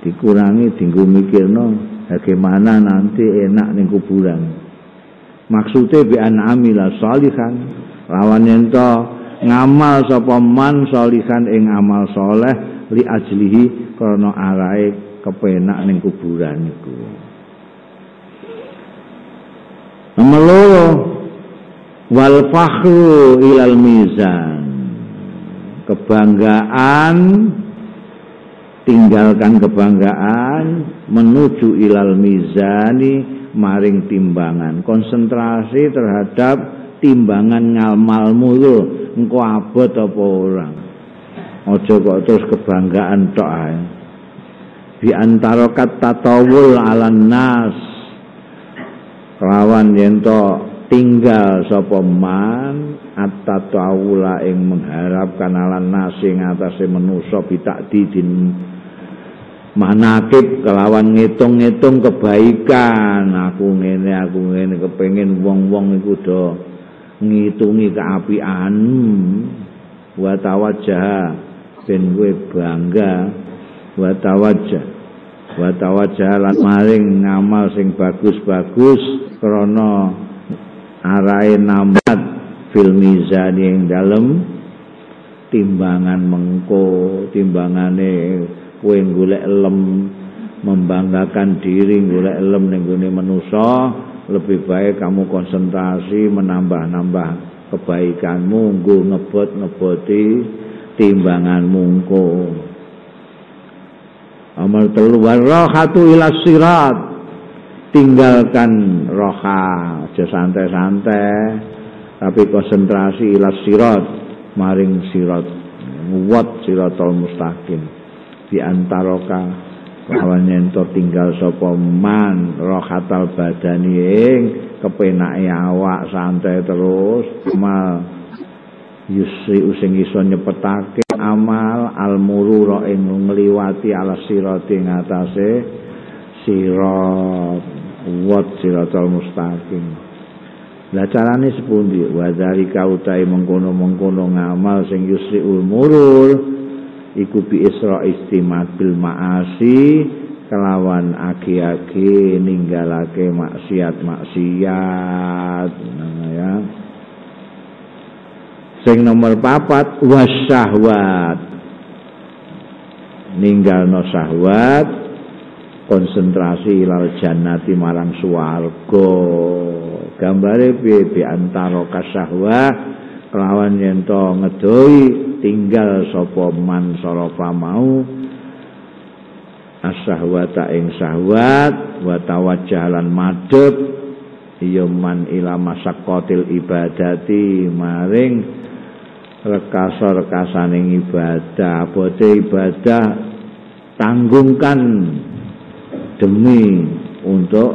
dikurangi dienggo mikirno bagaimana nanti enak ning kuburan. Maksude bi an amila sholihan lawan yen to ngamal sapa man sholihan ing amal saleh li ajlihi karena arahe kepenak ning kuburan iku. Nomor loro wal fakhru ilal mizan. Kebanggaan, tinggalkan kebanggaan, menuju ilal mizani maring timbangan. Konsentrasi terhadap timbangan ngamalmu lo, engko abot apa orang. Ojo kok terus kebanggaan tok ae. Di antara kata tatawul alan nas, lawan yen tok tinggal sapa man atatawula ing mengharapkan alan nasi ngatasé manusa bitakdidin manakib kelawan ngitung-ngitung kebaikan. Aku ngene aku ngene kepengin wong-wong iku do ngitungi keapian wa tawajjah ben kowe bangga wa tawajjah wa tawajjah lan maring ngamal sing bagus-bagus krana arai namat fil mizan yang dalam timbangan mengko timbangane kowe golek elem membanggakan diri golek elem ning gone manusa lebih baik kamu konsentrasi menambah-nambah kebaikanmu nggo ngebot-ngeboti timbanganmu engko. Amar telu warahatu ila sirat tinggalkan roha aja santai-santai tapi konsentrasi ila sirat maring sirat muwat siratal mustaqim di antaroka lawan ento tinggal sapa man rohatal badani ing kepenake awak santai terus amal yusri sing iso nyepetake amal almurura ing ngliwati ala sirati ngatasé sirat wat siratal mustaqim. Lah carane sepundi? Wa dzalika utai mengkono-mengkono ngamal sing yusri umurul iku bi isra istimabil ma'asi kelawan agi-agi ninggalake maksiat-maksiat ya. Sing nomor papat wasyahwat ninggalno syahwat konsentrasi ilal jannati marang swarga. Gambare piye bi antara kasahwah kelawan yen to ngedoi tinggal sapa man sarafa mau asahwata ing sahwat wa tawajjalan madhep ya man ila masaqatil ibadati maring rekasa-rekasaning ibadah abote ibadah tanggungkan demi untuk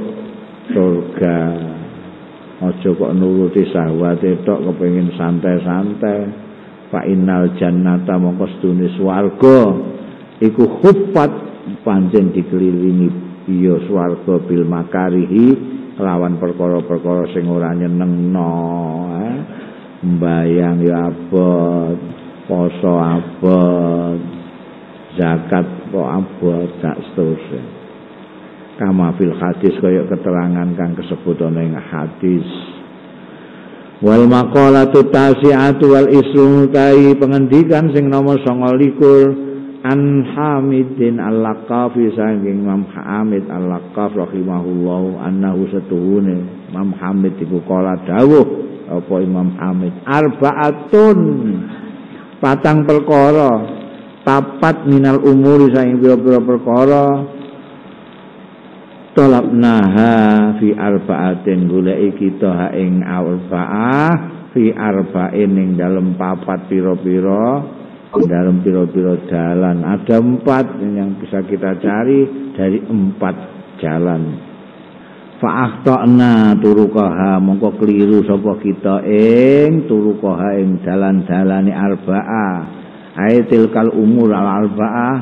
surga. Aja kok nuruti syahwate tok kepengin santai-santai. Fa innal jannata mongko sedune swarga iku hufat pancen dikelilingi ya swarga bil makarihi lawan perkara-perkara sing ora nyenengno. Eh? Mbayang ya abot, poso abot, zakat kok abot sak seterusnya. Kama fil hadis kaya keterangan kang kesebut ana ing hadis Wal maqalatu tasi'atu wal isru kai pengendikan sing nomor songolikur An Hamidin Al-Laqafi saking Imam Hamid Al-Laqaf rahimahullahu annahu satuhune Imam Hamid iku kala dawuh apa Imam Hamid arbaatun patang perkara papat minal umuri saking pira-pira perkara talabnaha fi arbaatin goleki kita ha ing arbaah fi arba'in ing dalem papat pira-pira dalam piro-piro jalan ada empat yang bisa kita cari dari empat jalan. Fa'akhta'na turukaha mongko keliru sapa kita ing turukaha ing dalan-dalane arba'ah. Aitil kal umur al arba'ah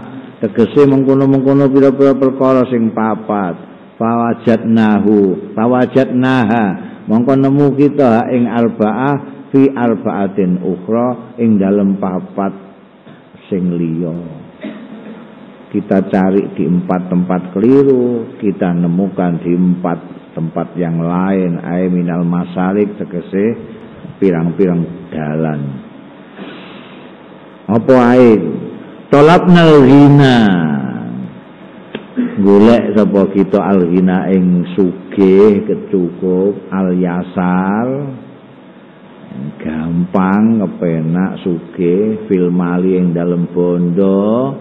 tegese mengkono-mengkono piro-piro perkara sing papat. Fawajatnahu, fawajatnaha mongko nemu kita ing arba'ah fi arba'atin ukhra ing dalem papat sing liya. Kita cari di empat tempat keliru, kita nemukan di empat tempat yang lain. Ai minal masalik tegese pirang-pirang dalan. Apa ae? Tolabnal ghina. Golek sapa kita al ghina ing sugih kecukup al yasar gampang kepenak sugih fil mali ing dalem bondo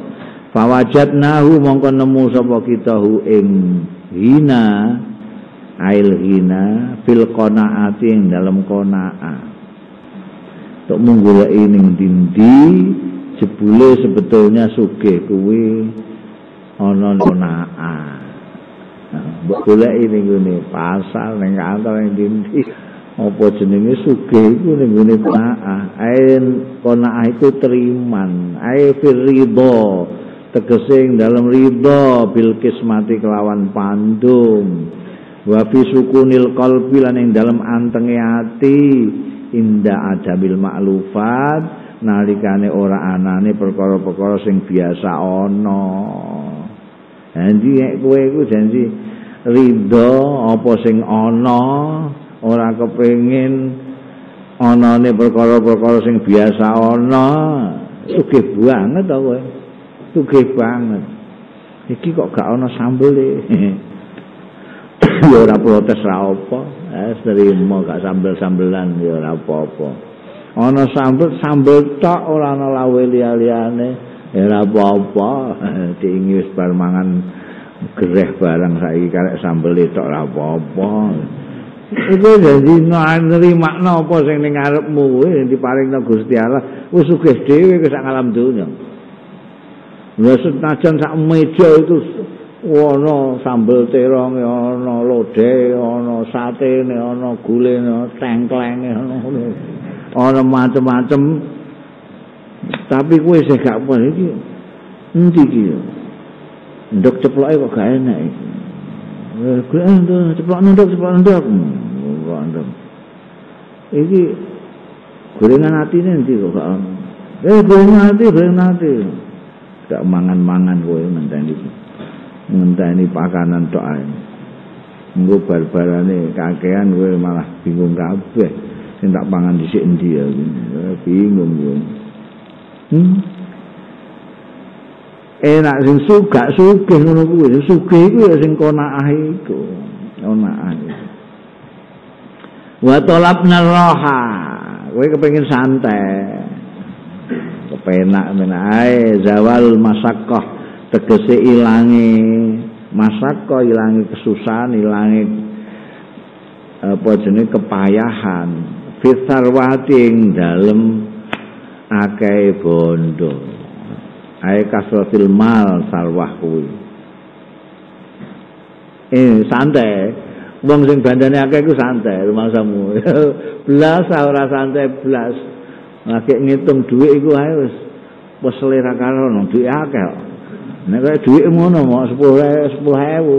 fawajatnahu mongko nemu sapa kita hu ing hina ail hina fil qanaati ing dalem qanaah tok mung goleki ning ndi jebule sebetulnya sugih kuwi ana qanaah mbok goleki ning ngene pasar ning kantor ning ndi apa jenenge sugih iku ning ngene qanaah ain qanaah iku teriman ae ridho tegese dalam ridho bil kismati kelawan pandum wa fi sukunil qalbi lan ing dalem antenge ati inda adamil maklufat nalikane ora anane perkara-perkara sing biasa ana janji kowe iku janji ridho apa sing ana ora kepengin anane perkara-perkara sing biasa ana sugih banget ta kowe sugih banget iki kok gak ana sambele ya ora protes ra apa eh terima gak sambel-sambelan ya ora apa-apa ana sambel sambel tok ora ana lawe liya-liyane ya ora apa-apa diingi wis bar mangan gereh barang saiki karek sambele tok ora apa-apa iku janji nerima napa sing ning ngarepmu kuwi diparingna Gusti Allah wis sugih dhewe wis sak alam donya. Wis senajan sak meja itu ana sambel terong ana lodhe ana satene ana gulene tengklenge ana macem-macem tapi kuwi isih gak apa iki endi iki ndok ceploke kok gak enak iki. Kuliah tu cepat nunduk, cepat nunduk, cepat nunduk. Ini gorengan hati nanti kau kan? Eh gorengan hati, gorengan hati. Tak mangan-mangan kau mentah ini, mentah ini pakanan doa. Mungkin barbaran ini kakean kau malah bingung kabeh. Tidak pangan di sini dia, bingung kau. Enak sing suka sugih ngono kuwi sugih kuwi sing qanaah iku qanaah wa talabna roha kowe kepengin santai kepenak menae zawal masaqqah tegese ilange masaqqah ilange kesusahan ilange apa jenenge kepayahan fisarwating dalem akeh bondo ae kasratil mal sarwah kuwi eh santai wong sing bandane akeh iku santai rumangsamu blas ora santai blas lagi ngitung dhuwit iku ae wis wis selera karo nang dhuwit akeh nek kaya dhuwit ngono mok sepuluh ribu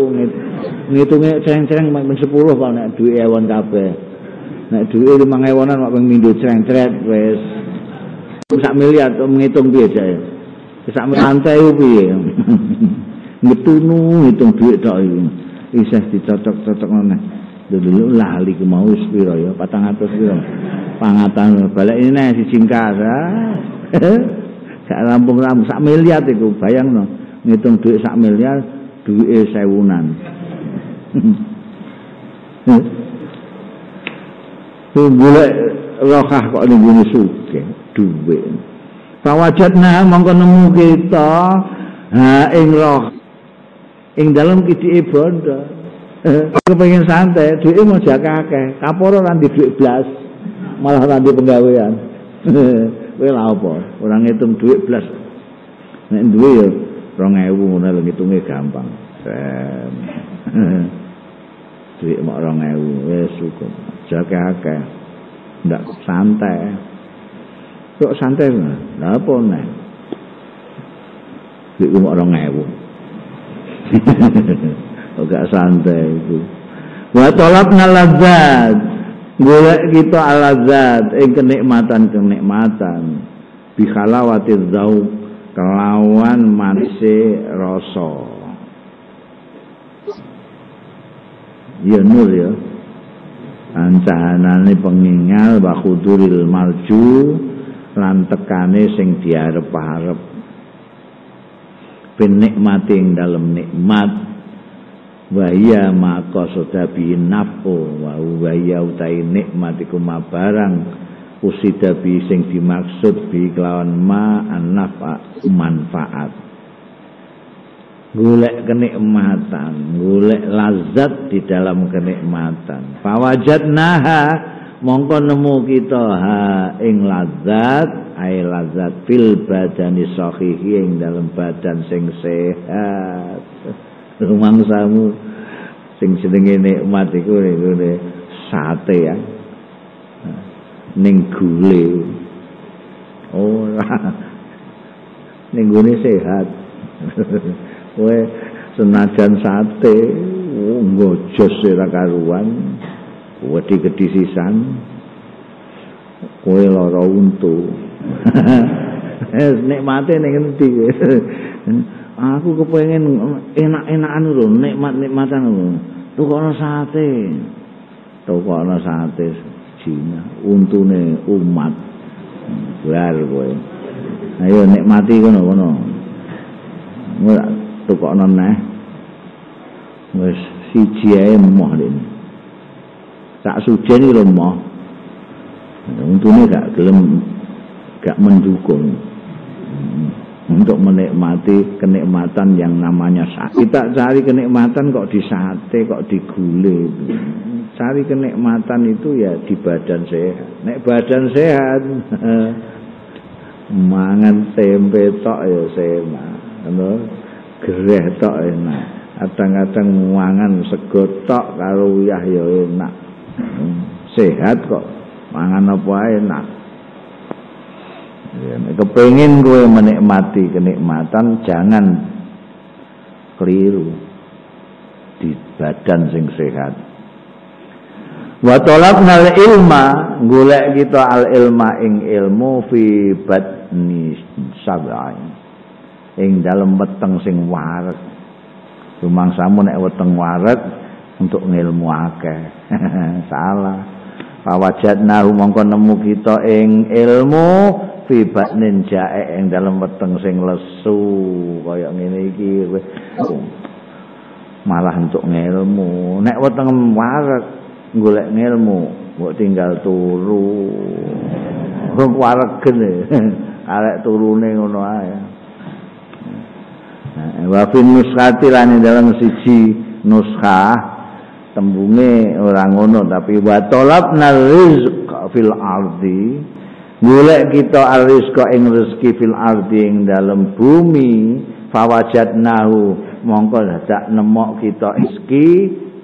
ngitunge ceng-ceng ping sepuluh kok nek dhuwit ewon kabeh nek dhuwit lima ewonan kok ping mindho ceng-cret wis sak miliar ngitung piye jae sampe santai piye ngetunu ngitung dhuwit tok iki isih dicocok-cocokno dulu lah liku mau spiro ya patang atas spiro pangatan balik ini nih si Cingkara sak rampung-rampung sak miliar itu bayang no ngitung duit sak miliar duit sewunan tu boleh lokah kok di bumi suke duit pawajatna mongko nemu kita ing roh ing dalam kiti bondo kepengin santai duit mau jaga kakek kaporo nanti duit belas malah nanti penggawean weh lah apa orang ngitung duit belas nek duit orang ewu nol ngitungnya gampang duit mau orang ewu weh suku jaga kakek ndak santai kok santai lah apa nek duit mau orang ewu agak santai itu. Wa talabna ladzat. Golek kita aladzat, ing kenikmatan-kenikmatan. Bi khalawatil dzauq, kelawan manse rasa. Ya nur ya. Ancahanane pengingal wa khuduril marju lan tekane sing diarep-arep. Penikmati yang dalam nikmat wahia maka sodabi napo wahia utai nikmatiku ma barang usidabi sing dimaksud bi kelawan ma anafa manfaat golek kenikmatan golek lazat di dalam kenikmatan fawajat naha mongko nemu kita ha ing lazat ay lazat fil badani sahihi ing dalam badan sing sehat rumangsamu sing jenenge nikmat iku ngene sate ya ning gule ora ning gune sehat kowe senajan sate ngojos ora karuan wedi-wedi sisan kowe lara untu eh nikmate ning endi aku kepengin enak-enakan lho nikmat-nikmatan lho tukono sate tukono sate Cina untune umat bar kowe ayo nikmati kono-kono ora tukono neh wis siji ae emoh lene sak sujen lho emoh untune gak gelem gak mendukung untuk menikmati kenikmatan yang namanya sate. Kita cari kenikmatan kok di sate, kok di gulai. Cari kenikmatan itu ya di badan sehat. Nek badan sehat, mangan tempe tok ya enak, gereh tok enak. Kadang-kadang mangan sego tok karo uyah ya enak. Sehat kok, mangan apa enak. Kepengin gue menikmati kenikmatan jangan keliru di badan sing sehat. Wa talabnal ilma golek kita al ilma ing ilmu fi badni sab'ain ing dalem weteng sing wareg. Rumangsamu nek weteng wareg untuk ngilmu akeh. Salah. Pawajatna mongko nemu kita ing ilmu bibak ninjae yang dalam weteng sing lesu kaya ngene iki malah untuk ngilmu nek weteng wareg golek ngilmu mbok tinggal turu rung waregene arek turune ngono ae wa fi nuskati lan dalam siji nuskah tembunge ora ngono tapi wa talabna rizqa fil ardi golek kita arizqa ing rezeki fil ardi ing dalem bumi fawajatnahu mongko dadak nemok kita rezeki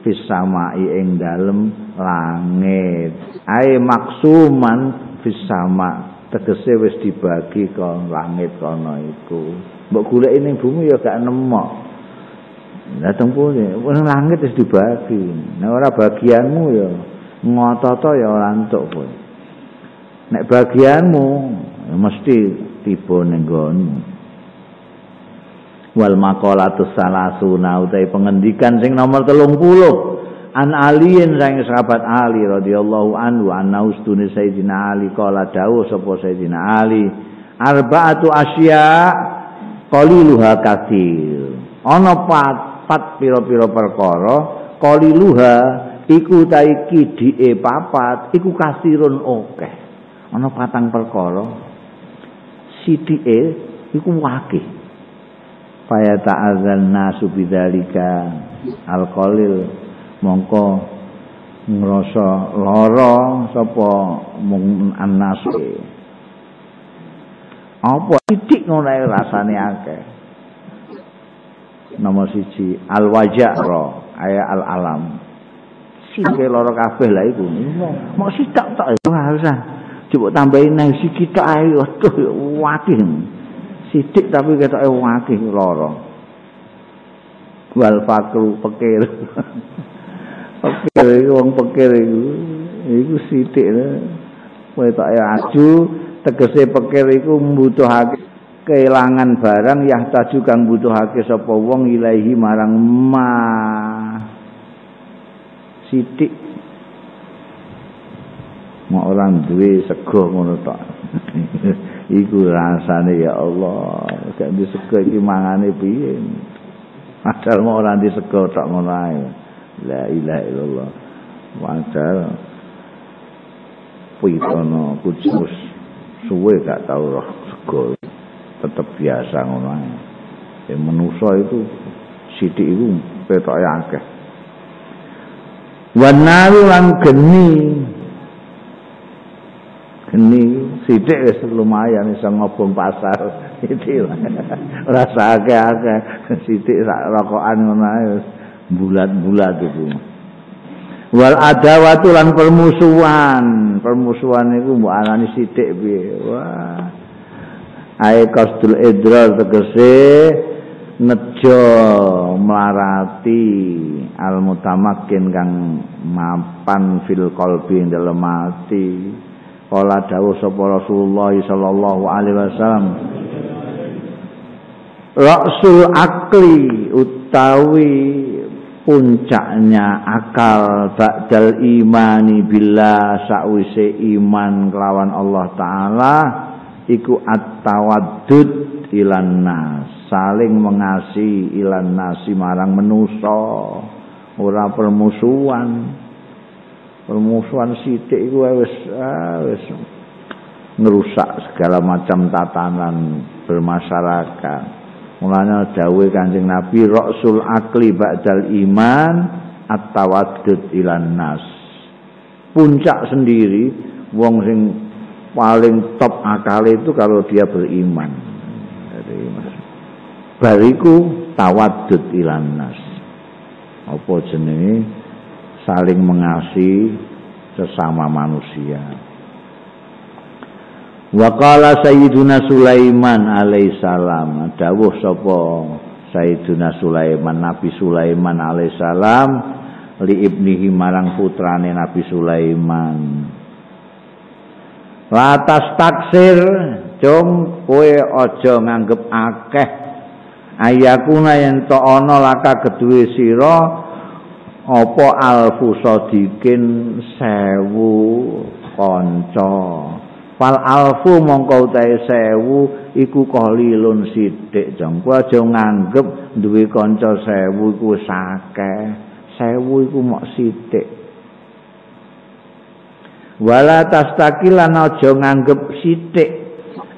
fis samai ing dalem langit ae maksuman fis sama tegese wis dibagi kon langit kono iku mbok golek ning bumi ya gak nemok ndak tempune wong langit wis dibagi nek ora bagianmu ya ngototo ya ora entuk pun nek bagianmu mesti tiba nenggonmu wal maqalatus salasuna utai pengendikan sing nomor telung puluh an aliin sang sahabat Ali radhiyallahu anhu anna ustune Sayyidina Ali qala dawuh sapa Sayyidina Ali arba'atu asya qaliluha katsir. Ana papat pira-pira perkara qaliluha iku ta iki dhike papat iku kasirun akeh. Ana patang perkara sidike iku akeh. Faya ta'azan nasu bidzalika alqalil mongko ngrasa lara sapa mung annas apa titik ngono ae rasane akeh. Nomor siji alwaja'ra aya alalam sithik lara kabeh lha iku mok sitok tok harus coba tambahin nang sithik tok ae waduh wakih sidik tapi ketoke wakih lara wal fakru pikir pikir wong pikir iku iku sidik ketoke aju tegese pikir iku mbutuhake kehilangan barang yang taju kang mbutuhake sapa wong ilahi marang ma sidik mau orang duwe sego ngono tok iku rasane ya Allah gak disego iki mangane piye padahal mau ora disego tok ngono ae la ilaha illallah wajar puitono kucus suwe gak tau roh sego tetep biasa ngono ae ya manusa itu sithik iku petoke akeh wanaru lan geni geni sidik wis lumayan iso ngobong pasar iki rasa akeh-akeh sidik sak rokokan ngono ae wis bulat-bulat iku wal adawatu lan permusuhan permusuhan iku mbok alani sidik piye wah ae kastul idrar tegese nejo melarati al mutamakin kang mapan fil qalbi ing dalem ati. Qala dawuh sapa Rasulullah sallallahu alaihi wasallam Rasul akli utawi puncaknya akal ba'dal imani billah sakwise iman kelawan Allah taala iku at-tawaddud ilan nas saling mengasihi ilan nasi marang manusa ora permusuhan. Permusuhan sidik itu wis wis ngerusak segala macam tatanan bermasyarakat. Mulanya dawuh Kanjeng Nabi Rasul akli ba'dal iman at-tawaddud ilan nas. Puncak sendiri wong sing paling top akal itu kalau dia beriman. Bariku tawaddud ilan nas. Apa jenenge? Saling mengasihi sesama manusia. Wa qala Sayyiduna Sulaiman alaihissalam dawuh sapa Sayyiduna Sulaiman Nabi Sulaiman alaihissalam li ibnihi marang putrane Nabi Sulaiman latas taksir jom kowe aja nganggep akeh ayakuna yen ta ana laka keduwe sira apa alfu sadikin sewu kanca fal alfu mongko utahe sewu iku qalilun sithik jengku aja nganggep duwe kanca sewu iku akeh sewu iku mok sithik wala tastakilan aja nganggep sithik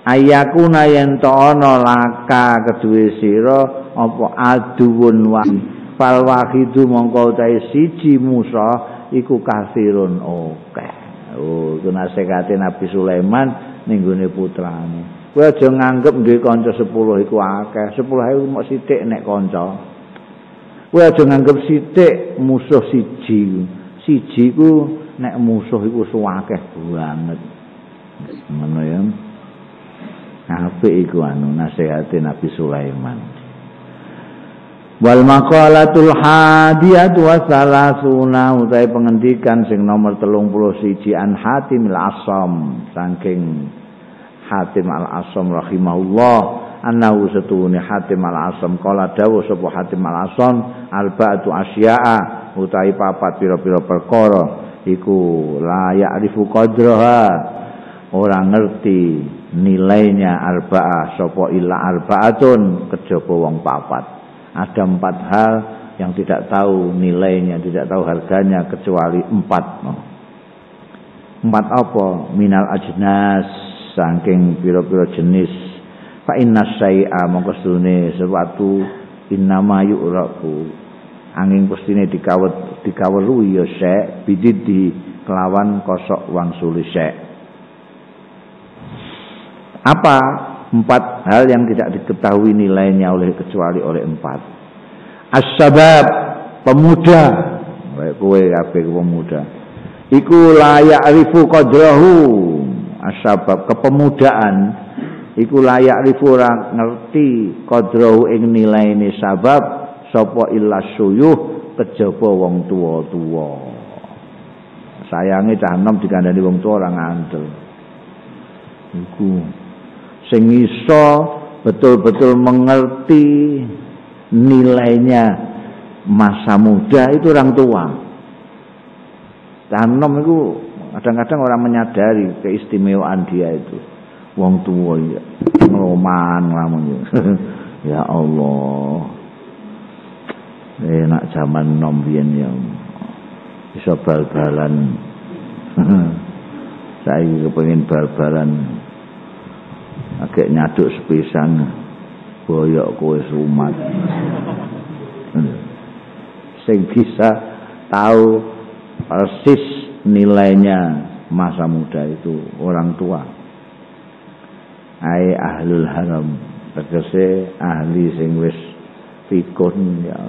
ayakuna yen ta ana laka keduwe sira apa aduun wae fal wahidu mongko utahe siji Musa iku kasirun akeh. Oh, iku nasekate Nabi Sulaiman ning gone putrane. Kowe aja nganggep duwe kanca sepuluh iku akeh. sepuluh iku mok sithik nek kanca. Kowe aja nganggep sithik musuh siji. Siji ku nek musuh iku suwakeh banget. Ngono ya. Apik iku anu nasehate Nabi Sulaiman. Wal maqalatul hadiyatu wasalasuna utai pengendikan sing nomor telung puluh siji an Hatim al-Asam saking Hatim al-Asam rahimahullah annahu setuhune Hatim al-Asam qala dawu sapa Hatim al-Asam alba'atu asya'a utahi papat pira-pira perkara iku layak rifu qadraha ora ngerti nilainya arba'ah sapa illa arba'atun kejaba wong papat. Ada empat hal yang tidak tahu nilainya, tidak tahu harganya kecuali empat. Empat apa? Minal ajnas saking pira-pira jenis. Fa inna syai'a mongkosune sesuatu innama yu'rafu angin pustine dikawet dikawelu ya syek bidid di kelawan kosok wangsuli syek. Apa empat hal yang tidak diketahui nilainya oleh kecuali oleh empat. As-sabab pemuda kowe kowe kabeh pemuda iku layak rifu qadrahu as-sabab kepemudaan iku layak rifurang ngerti kodrohu ing nilai ini sabab sopo illa suyuh kejaba wong tua-tua. Sayangi cahanom dikandani wong tua orang ngantel. Iku sing iso betul-betul mengerti nilainya masa muda itu orang tua. Cahanom itu kadang-kadang orang menyadari keistimewaan dia itu. Wong tua ya ngeloman lamun ya Allah enak zaman nom biyen ya bisa bal-balan saya kepengin bal-balan agak nyaduk sepisan boyok kowe sumat sing bisa tahu persis nilainya masa muda itu orang tua. Ai ahlul haram tegese ahli sing wis pikun ya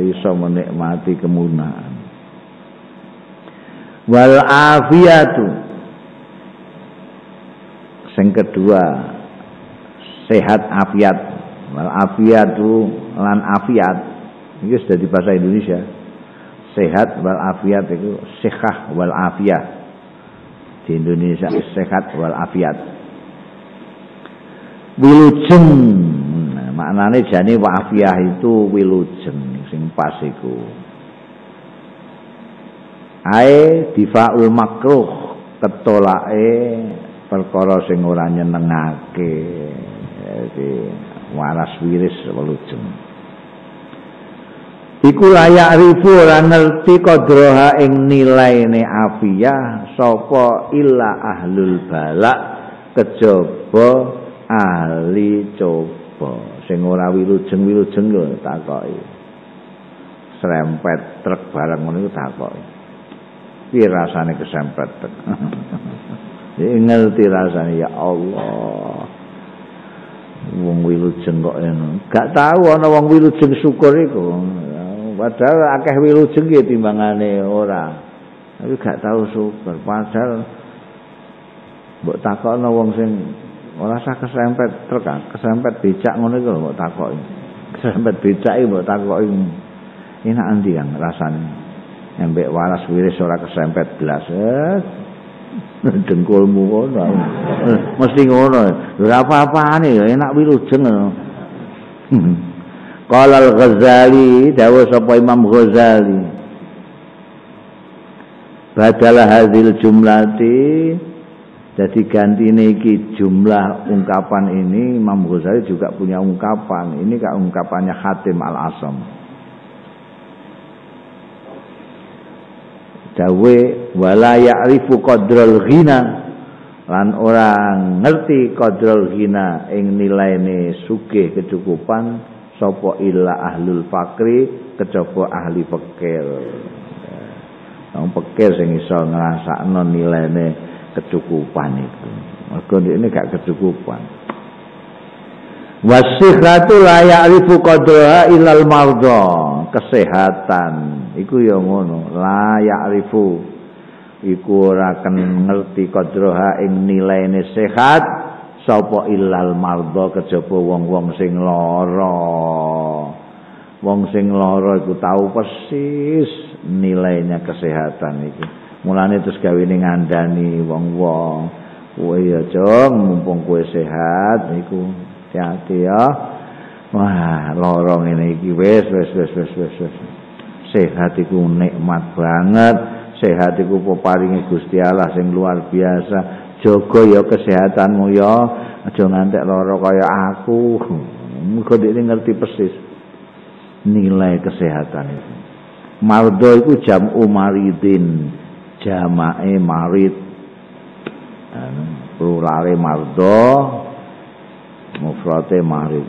iso menikmati kemunaan. Wal afiyatu sing kedua sehat afiat. Wal afiyatu lan afiat iki wis dadi bahasa Indonesia. Sehat wal afiat itu sihah wal afiyah. Di Indonesia sehat wal afiat. Wilujeng nah, maknane jane wa'afiyah itu wilujeng sing pas iku ae difaul makruh ketolake perkara sing ora nyenengake iki waras wiris wilujeng iku layak rifu ora ngerti kodroha ing nilaine afiyah sapa illa ahlul balak kejaba ahli coba sing ora wilujeng wilujeng lho takoki serempet truk bareng ngono iku takoki piye rasane kesempet truk ngerti rasane ya Allah wong wilujeng kok ngono gak tahu ana wong wilujeng syukur iku padahal akeh wilujeng ya timbangane ora tapi gak tahu syukur padahal mbok takokno wong sing ora sah keserempet truk, keserempet becak ngono iku mbok takoki. Keserempet becak iki mbok takoki. Enak endi yang rasane? Embek waras wiris ora keserempet blas. Dengkulmu ngono. Mesti ngono. Ora apa-apane ya enak wilujeng. Qala al-Ghazali, dawuh sapa Imam Ghazali. Badalah hadil jumlati jadi gantine iki jumlah ungkapan ini Imam Ghazali juga punya ungkapan. Ini kak ungkapannya Hatim al-Asam. Dawe wala ya'rifu qadral ghina lan orang ngerti qadral ghina ing nilaine sugih kecukupan sapa illa ahlul fakri kejaba ahli pekil. Wong pekil sing iso ngrasakno nilaine kecukupan itu. Mergo ini gak kecukupan. Wasihratu la ya'rifu qadraha illal mardha. Kesehatan iku ya ngono, la ya'rifu iku ora ken ngerti qadraha ing nilaine sehat sapa illal mardha kejaba wong-wong sing lara. Wong sing lara iku tau persis nilainya kesehatan iki. Mulane terus gawene ngandani wong-wong. Kowe ya, Jong, mumpung kowe sehat iku hati-hati ya. Wah, lorong ini iki wis wis wis wis wis wis. Sehatiku nikmat banget, sehatiku peparingi Gusti Allah sing luar biasa. Jaga ya kesehatanmu ya, aja nganti lara kaya aku. Muga dhekne ngerti persis nilai kesehatan itu. Mardha iku jam'u maridin, jamae marid. Plurale mardha, mufrate marid.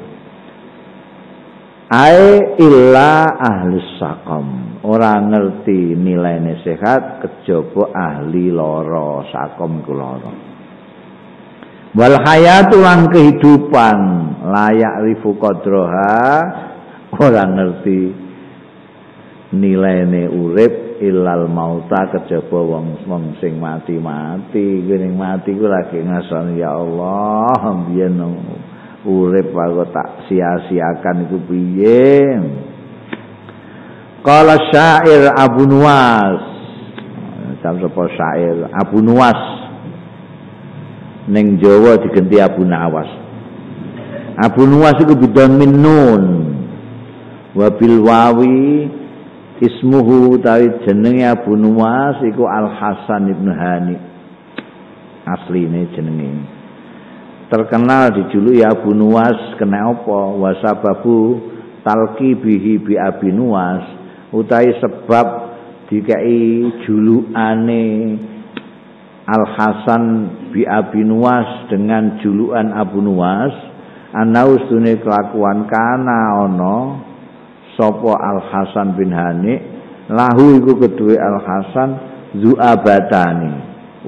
Ai illa ahli sakom, orang ngerti nilai sehat kejaba ahli loro, sakom ku loro. Wal hayatu lan kehidupan layak rifu qadroha, orang ngerti nilai urip illal mauta kejaba wong wong sing mati-mati. Ning mati ku lagi ngasani ya Allah biyen urip wae tak sia-siakan iku piye. Qala syair Abu Nuwas, sampeyan syair Abu Nuwas ning Jawa digenti Abu Nawas. Abu Nuwas iku bidon min nun wa bil wawi, ismuhu tawi jenenge Abu Nuwas iku Al Hasan ibn Hani, asline jenenge. Terkenal dijuluki Abu Nuwas kena apa wasababu talqi bihi bi Abi Nuwas, utahe sebab dikai julukane Al Hasan bi Abi Nuwas dengan julukan Abu Nuwas, ana ustune kelakuan kana ana sapa Al Hasan bin Hani lahu iku keduwe Al Hasan zuabatani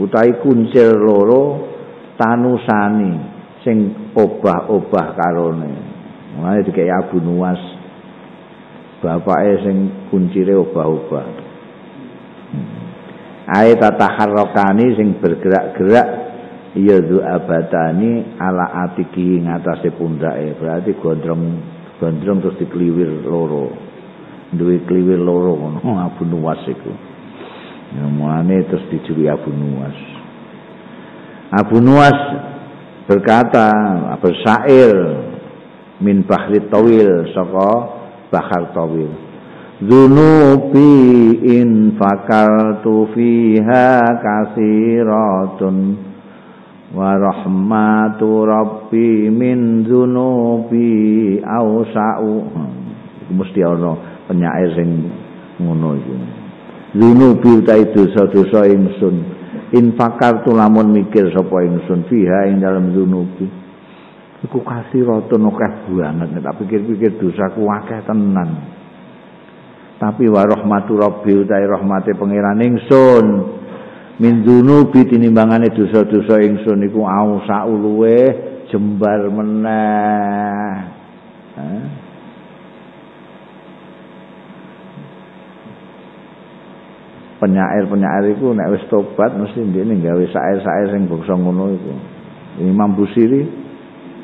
utahe kuncil loro tanusani sing obah-obah karone. Mulane dikek Abu Nuwas bapake sing kuncire obah-obah. Ae tataharrokani sing bergerak-gerak ya zuabatani ala atiki ngatasé pundake, berarti gondrong gondrong terus dikliwir loro. Duwe kliwir loro ngono Abu Nuwas iku. Ya mulane terus dijuluki Abu Nuwas. Abu Nuwas berkata, bersyair min bahri tawil, saka bahar tawil. Zunubi in fakartu fiha kasiratun wa rahmatu rabbi min zunubi awsa'u. Mesti ada penyair yang ngono iku. Zunubi utai dosa-dosa ingsun. Infakar tu lamun mikir sapa ingsun fiha ing dalam dunubi iku kasiratun akeh banget, tak pikir-pikir dosaku akeh tenan, tapi wa rahmatu rabbi utai rahmate pangeran ingsun min dunubi tinimbangane dosa-dosa ingsun iku ausa luwe jembar meneh. Penyair-penyair itu nek wis tobat mesti ndekne gawe syair-syair sing bangsa ngono iku. Imam Busiri,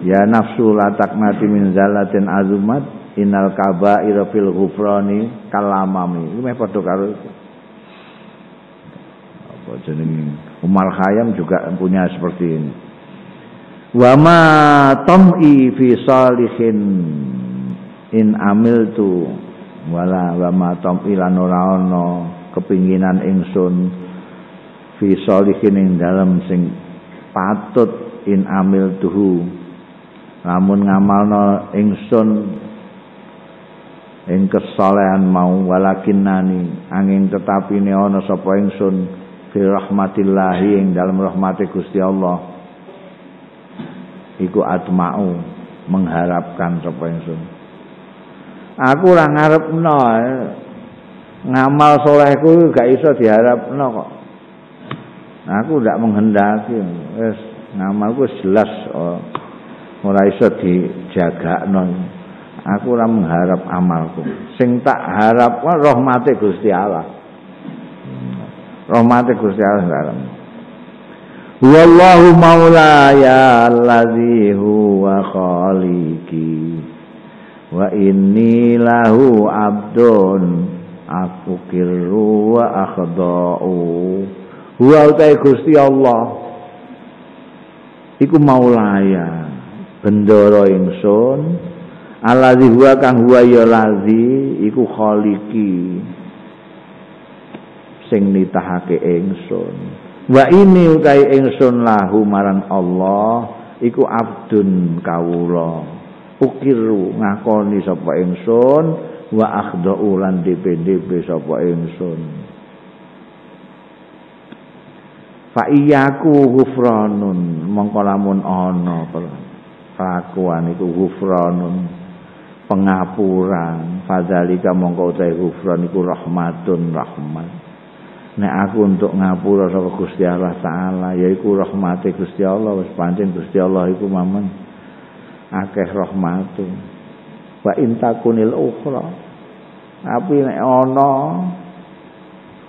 ya nafsu la taqnati min zalatin azumat innal kaba'ira fil ghufrani kalamami. Iku meh padha karo iku. Apa jenenge? Umar Khayyam juga punya seperti ini. Wa ma tam'i fi salihin in amiltu wala wa ma tam'i lan ora ana kepinginan ingsun fi sholihin ing dalem sing patut in amil tuhu lamun ngamalno ingsun ing kesalehan mau walakinnani angin tetapine ana sapa ingsun fi rahmatillahi ing dalem rahmate Gusti Allah iku atmau mengharapkan sapa ingsun aku ora ngarepno ngamal solehku gak iso diharapno kok. Aku ndak menghendaki. Wis ngamalku jelas ora iso dijagakno. Aku ora mengharap amalku. Sing tak harap wae rahmate Gusti Allah. Rahmate Gusti Allah dalam. Wallahu maulaya allazi huwa khaliqi wa inni lahu abdun aku kiru wa akhda'u huwa utai Gusti Allah iku maulaya bendoro ingsun allazi huwa kang huwa ya lazi iku khaliqi sing nitahake ingsun wa ini ukai ingsun lahu marang Allah iku abdun kawula ukiru ngakoni sapa ingsun wa akhdau lan dpdp sapa ingsun fa iyaku ghufranun mongko lamun ana kelakuan iku ghufranun pengapuran fadzalika mongko utahe ghufran iku rahmatun rahmat nek aku untuk ngapura sapa Gusti Allah taala yaiku rahmate Gusti Allah wis pancen Gusti Allah iku mamen akeh rahmate wa intakunil ukhra tapi nek ana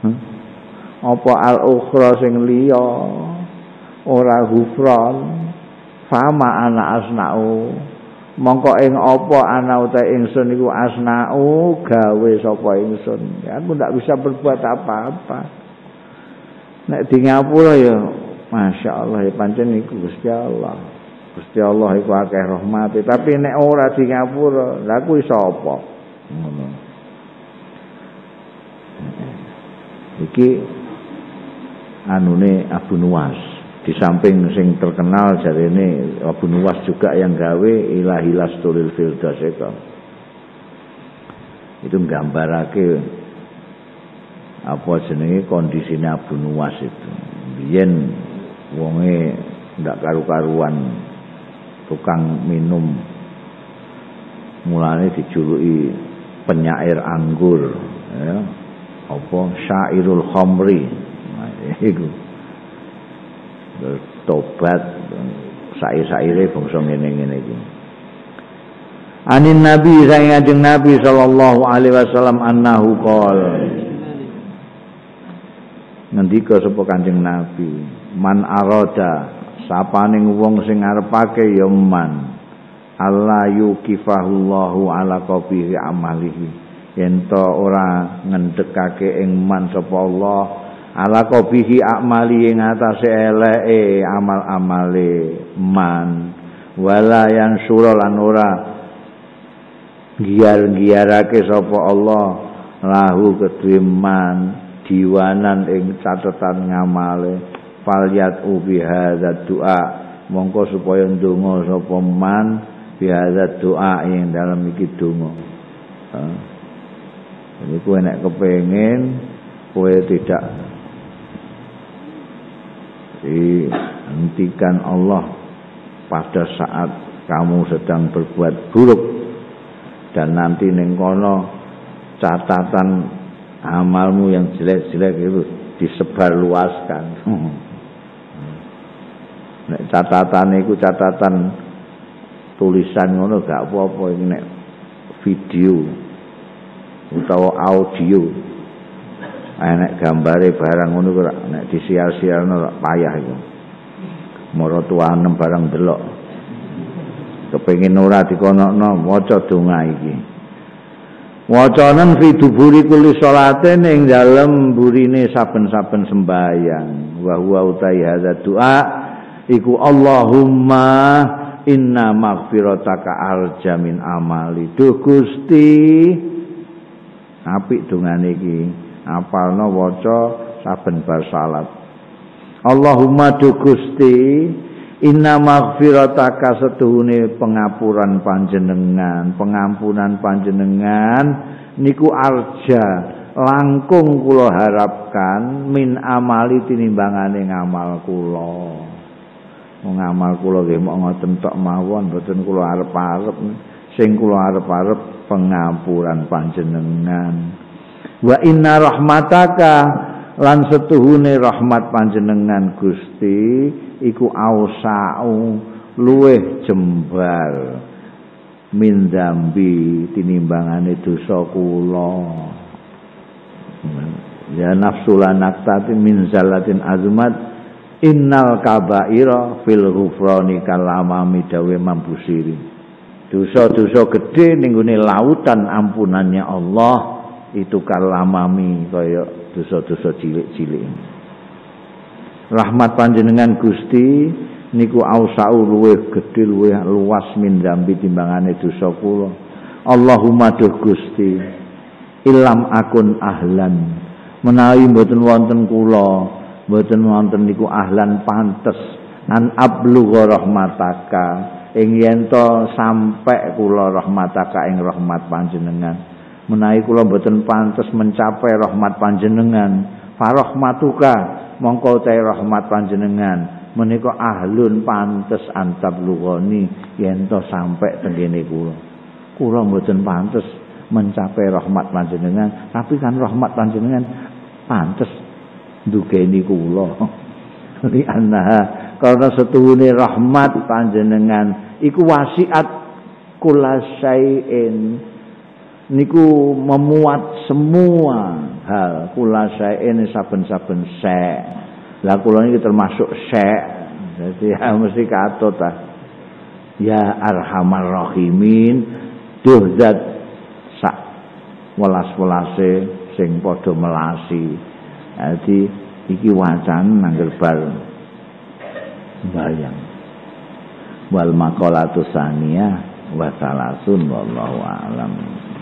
hmm? apa al ukhra sing liya ora ghufran fama ana asnau mongko ing apa ana utahe ingsun iku asnau gawe sapa ingsun ya, aku ndak bisa berbuat apa-apa nek di ngapura ya masyaallah ya pancen iku Gusti Allah Gusti Allah iku akeh rahmate tapi nek ora di ngapura lha kuwi sapa ngono iki anune Abu Nuwas di samping sing terkenal jarene Abu Nuwas juga yang gawe ilahilas tulil fildas itu itu nggambarake apa jenenge kondisine Abu Nuwas itu biyen wonge ndak karu-karuan tukang minum mulane dijuluki penyair anggur ya apa syairul khamri nah, itu tobat sair-saire bangsa ngene-ngene iki. Anin Nabi saking Kanjeng Nabi sallallahu alaihi wasallam annahu qala. Ngendika sapa Kanjeng Nabi, man arada sapaning wong sing ngarepake ya man alla yukifahullahu ala qabihi amalihi yen to ora ngendhekake ing man sapa Allah ala qabihi amali ing atase eleke amal-amale man wala yang sura lan ora giar-giarake sapa Allah lahu kedue man diwanan ing catetan ngamale falyat ubi hadzat doa mongko supaya ndonga sapa man bi hadzat doa ing dalem iki donga ini kowe nek kepengin kowe tidak hentikan Allah pada saat kamu sedang berbuat buruk dan nanti ning kono catatan amalmu yang jelek-jelek itu disebarluaskan. Nek catatane iku catatan tulisan ngono gak apa-apa iki nek video utawa audio enak gambare barang ngono kok nek disiar-siarno lak payah iku. Moro tuanem barang delok. Kepengin ora dikonokno maca donga iki. Wacanan fi duburi kulli sholatin ing dalem burine saben-saben sembahyang. Wa huwa utai hadza doa iku Allahumma inna maghfirataka arja min amali. Duh Gusti apik dongane iki. Apalno waca saben bar salat Allahumma du Gusti inna maghfirataka setuhune pengapuran panjenengan pengampunan panjenengan niku arja langkung kula harapkan min amali tinimbangane ngamal kula ngamal kula nggih mok ngoten tok mawon mboten kula arep-arep sing kula arep-arep pengampuran panjenengan wa inna rahmataka lan setuhune rahmat panjenengan Gusti iku ausau luweh jembar min dzambi tinimbangane dosa kula ya nafsu lanaqtati min zallatin azmat innal kabaira fil ghufrani kalamami dawe mambusiri dosa-dosa gedhe ning gone lautan ampunannya Allah itu kalamami kaya dosa-dosa cilik-cilik rahmat panjenengan Gusti niku ausau luweh gedhe luweh luas min zambi timbangane dosa kula. Allahumma duh Gusti ilam akun ahlan, menawi mboten wonten kula mboten wonten niku ahlan pantes an ablugha rahmataka ing yen to sampe kula rahmataka ing rahmat panjenengan, menawi kula mboten pantes mencapai rahmat panjenengan, farahmatuka mongko te rahmat panjenengan menika ahlun pantes antablugoni yen to sampe tengene kula. Kula mboten pantes mencapai rahmat panjenengan, tapi kan rahmat panjenengan pantes ndugeni kula. Liannaha, karena setuhune rahmat panjenengan iku wasiat kulasyain, niku memuat semua hal. Kulasyain saben-saben syek, lah kula niki termasuk syek, jadi ya mesti katut ah. Ya arhamar rahimin, duh zat sak welas-welase sing padha melasi. Jadi iki wacan nanggel bal bayang wal maqalatus saniyah wa salasun wallahu a'lam.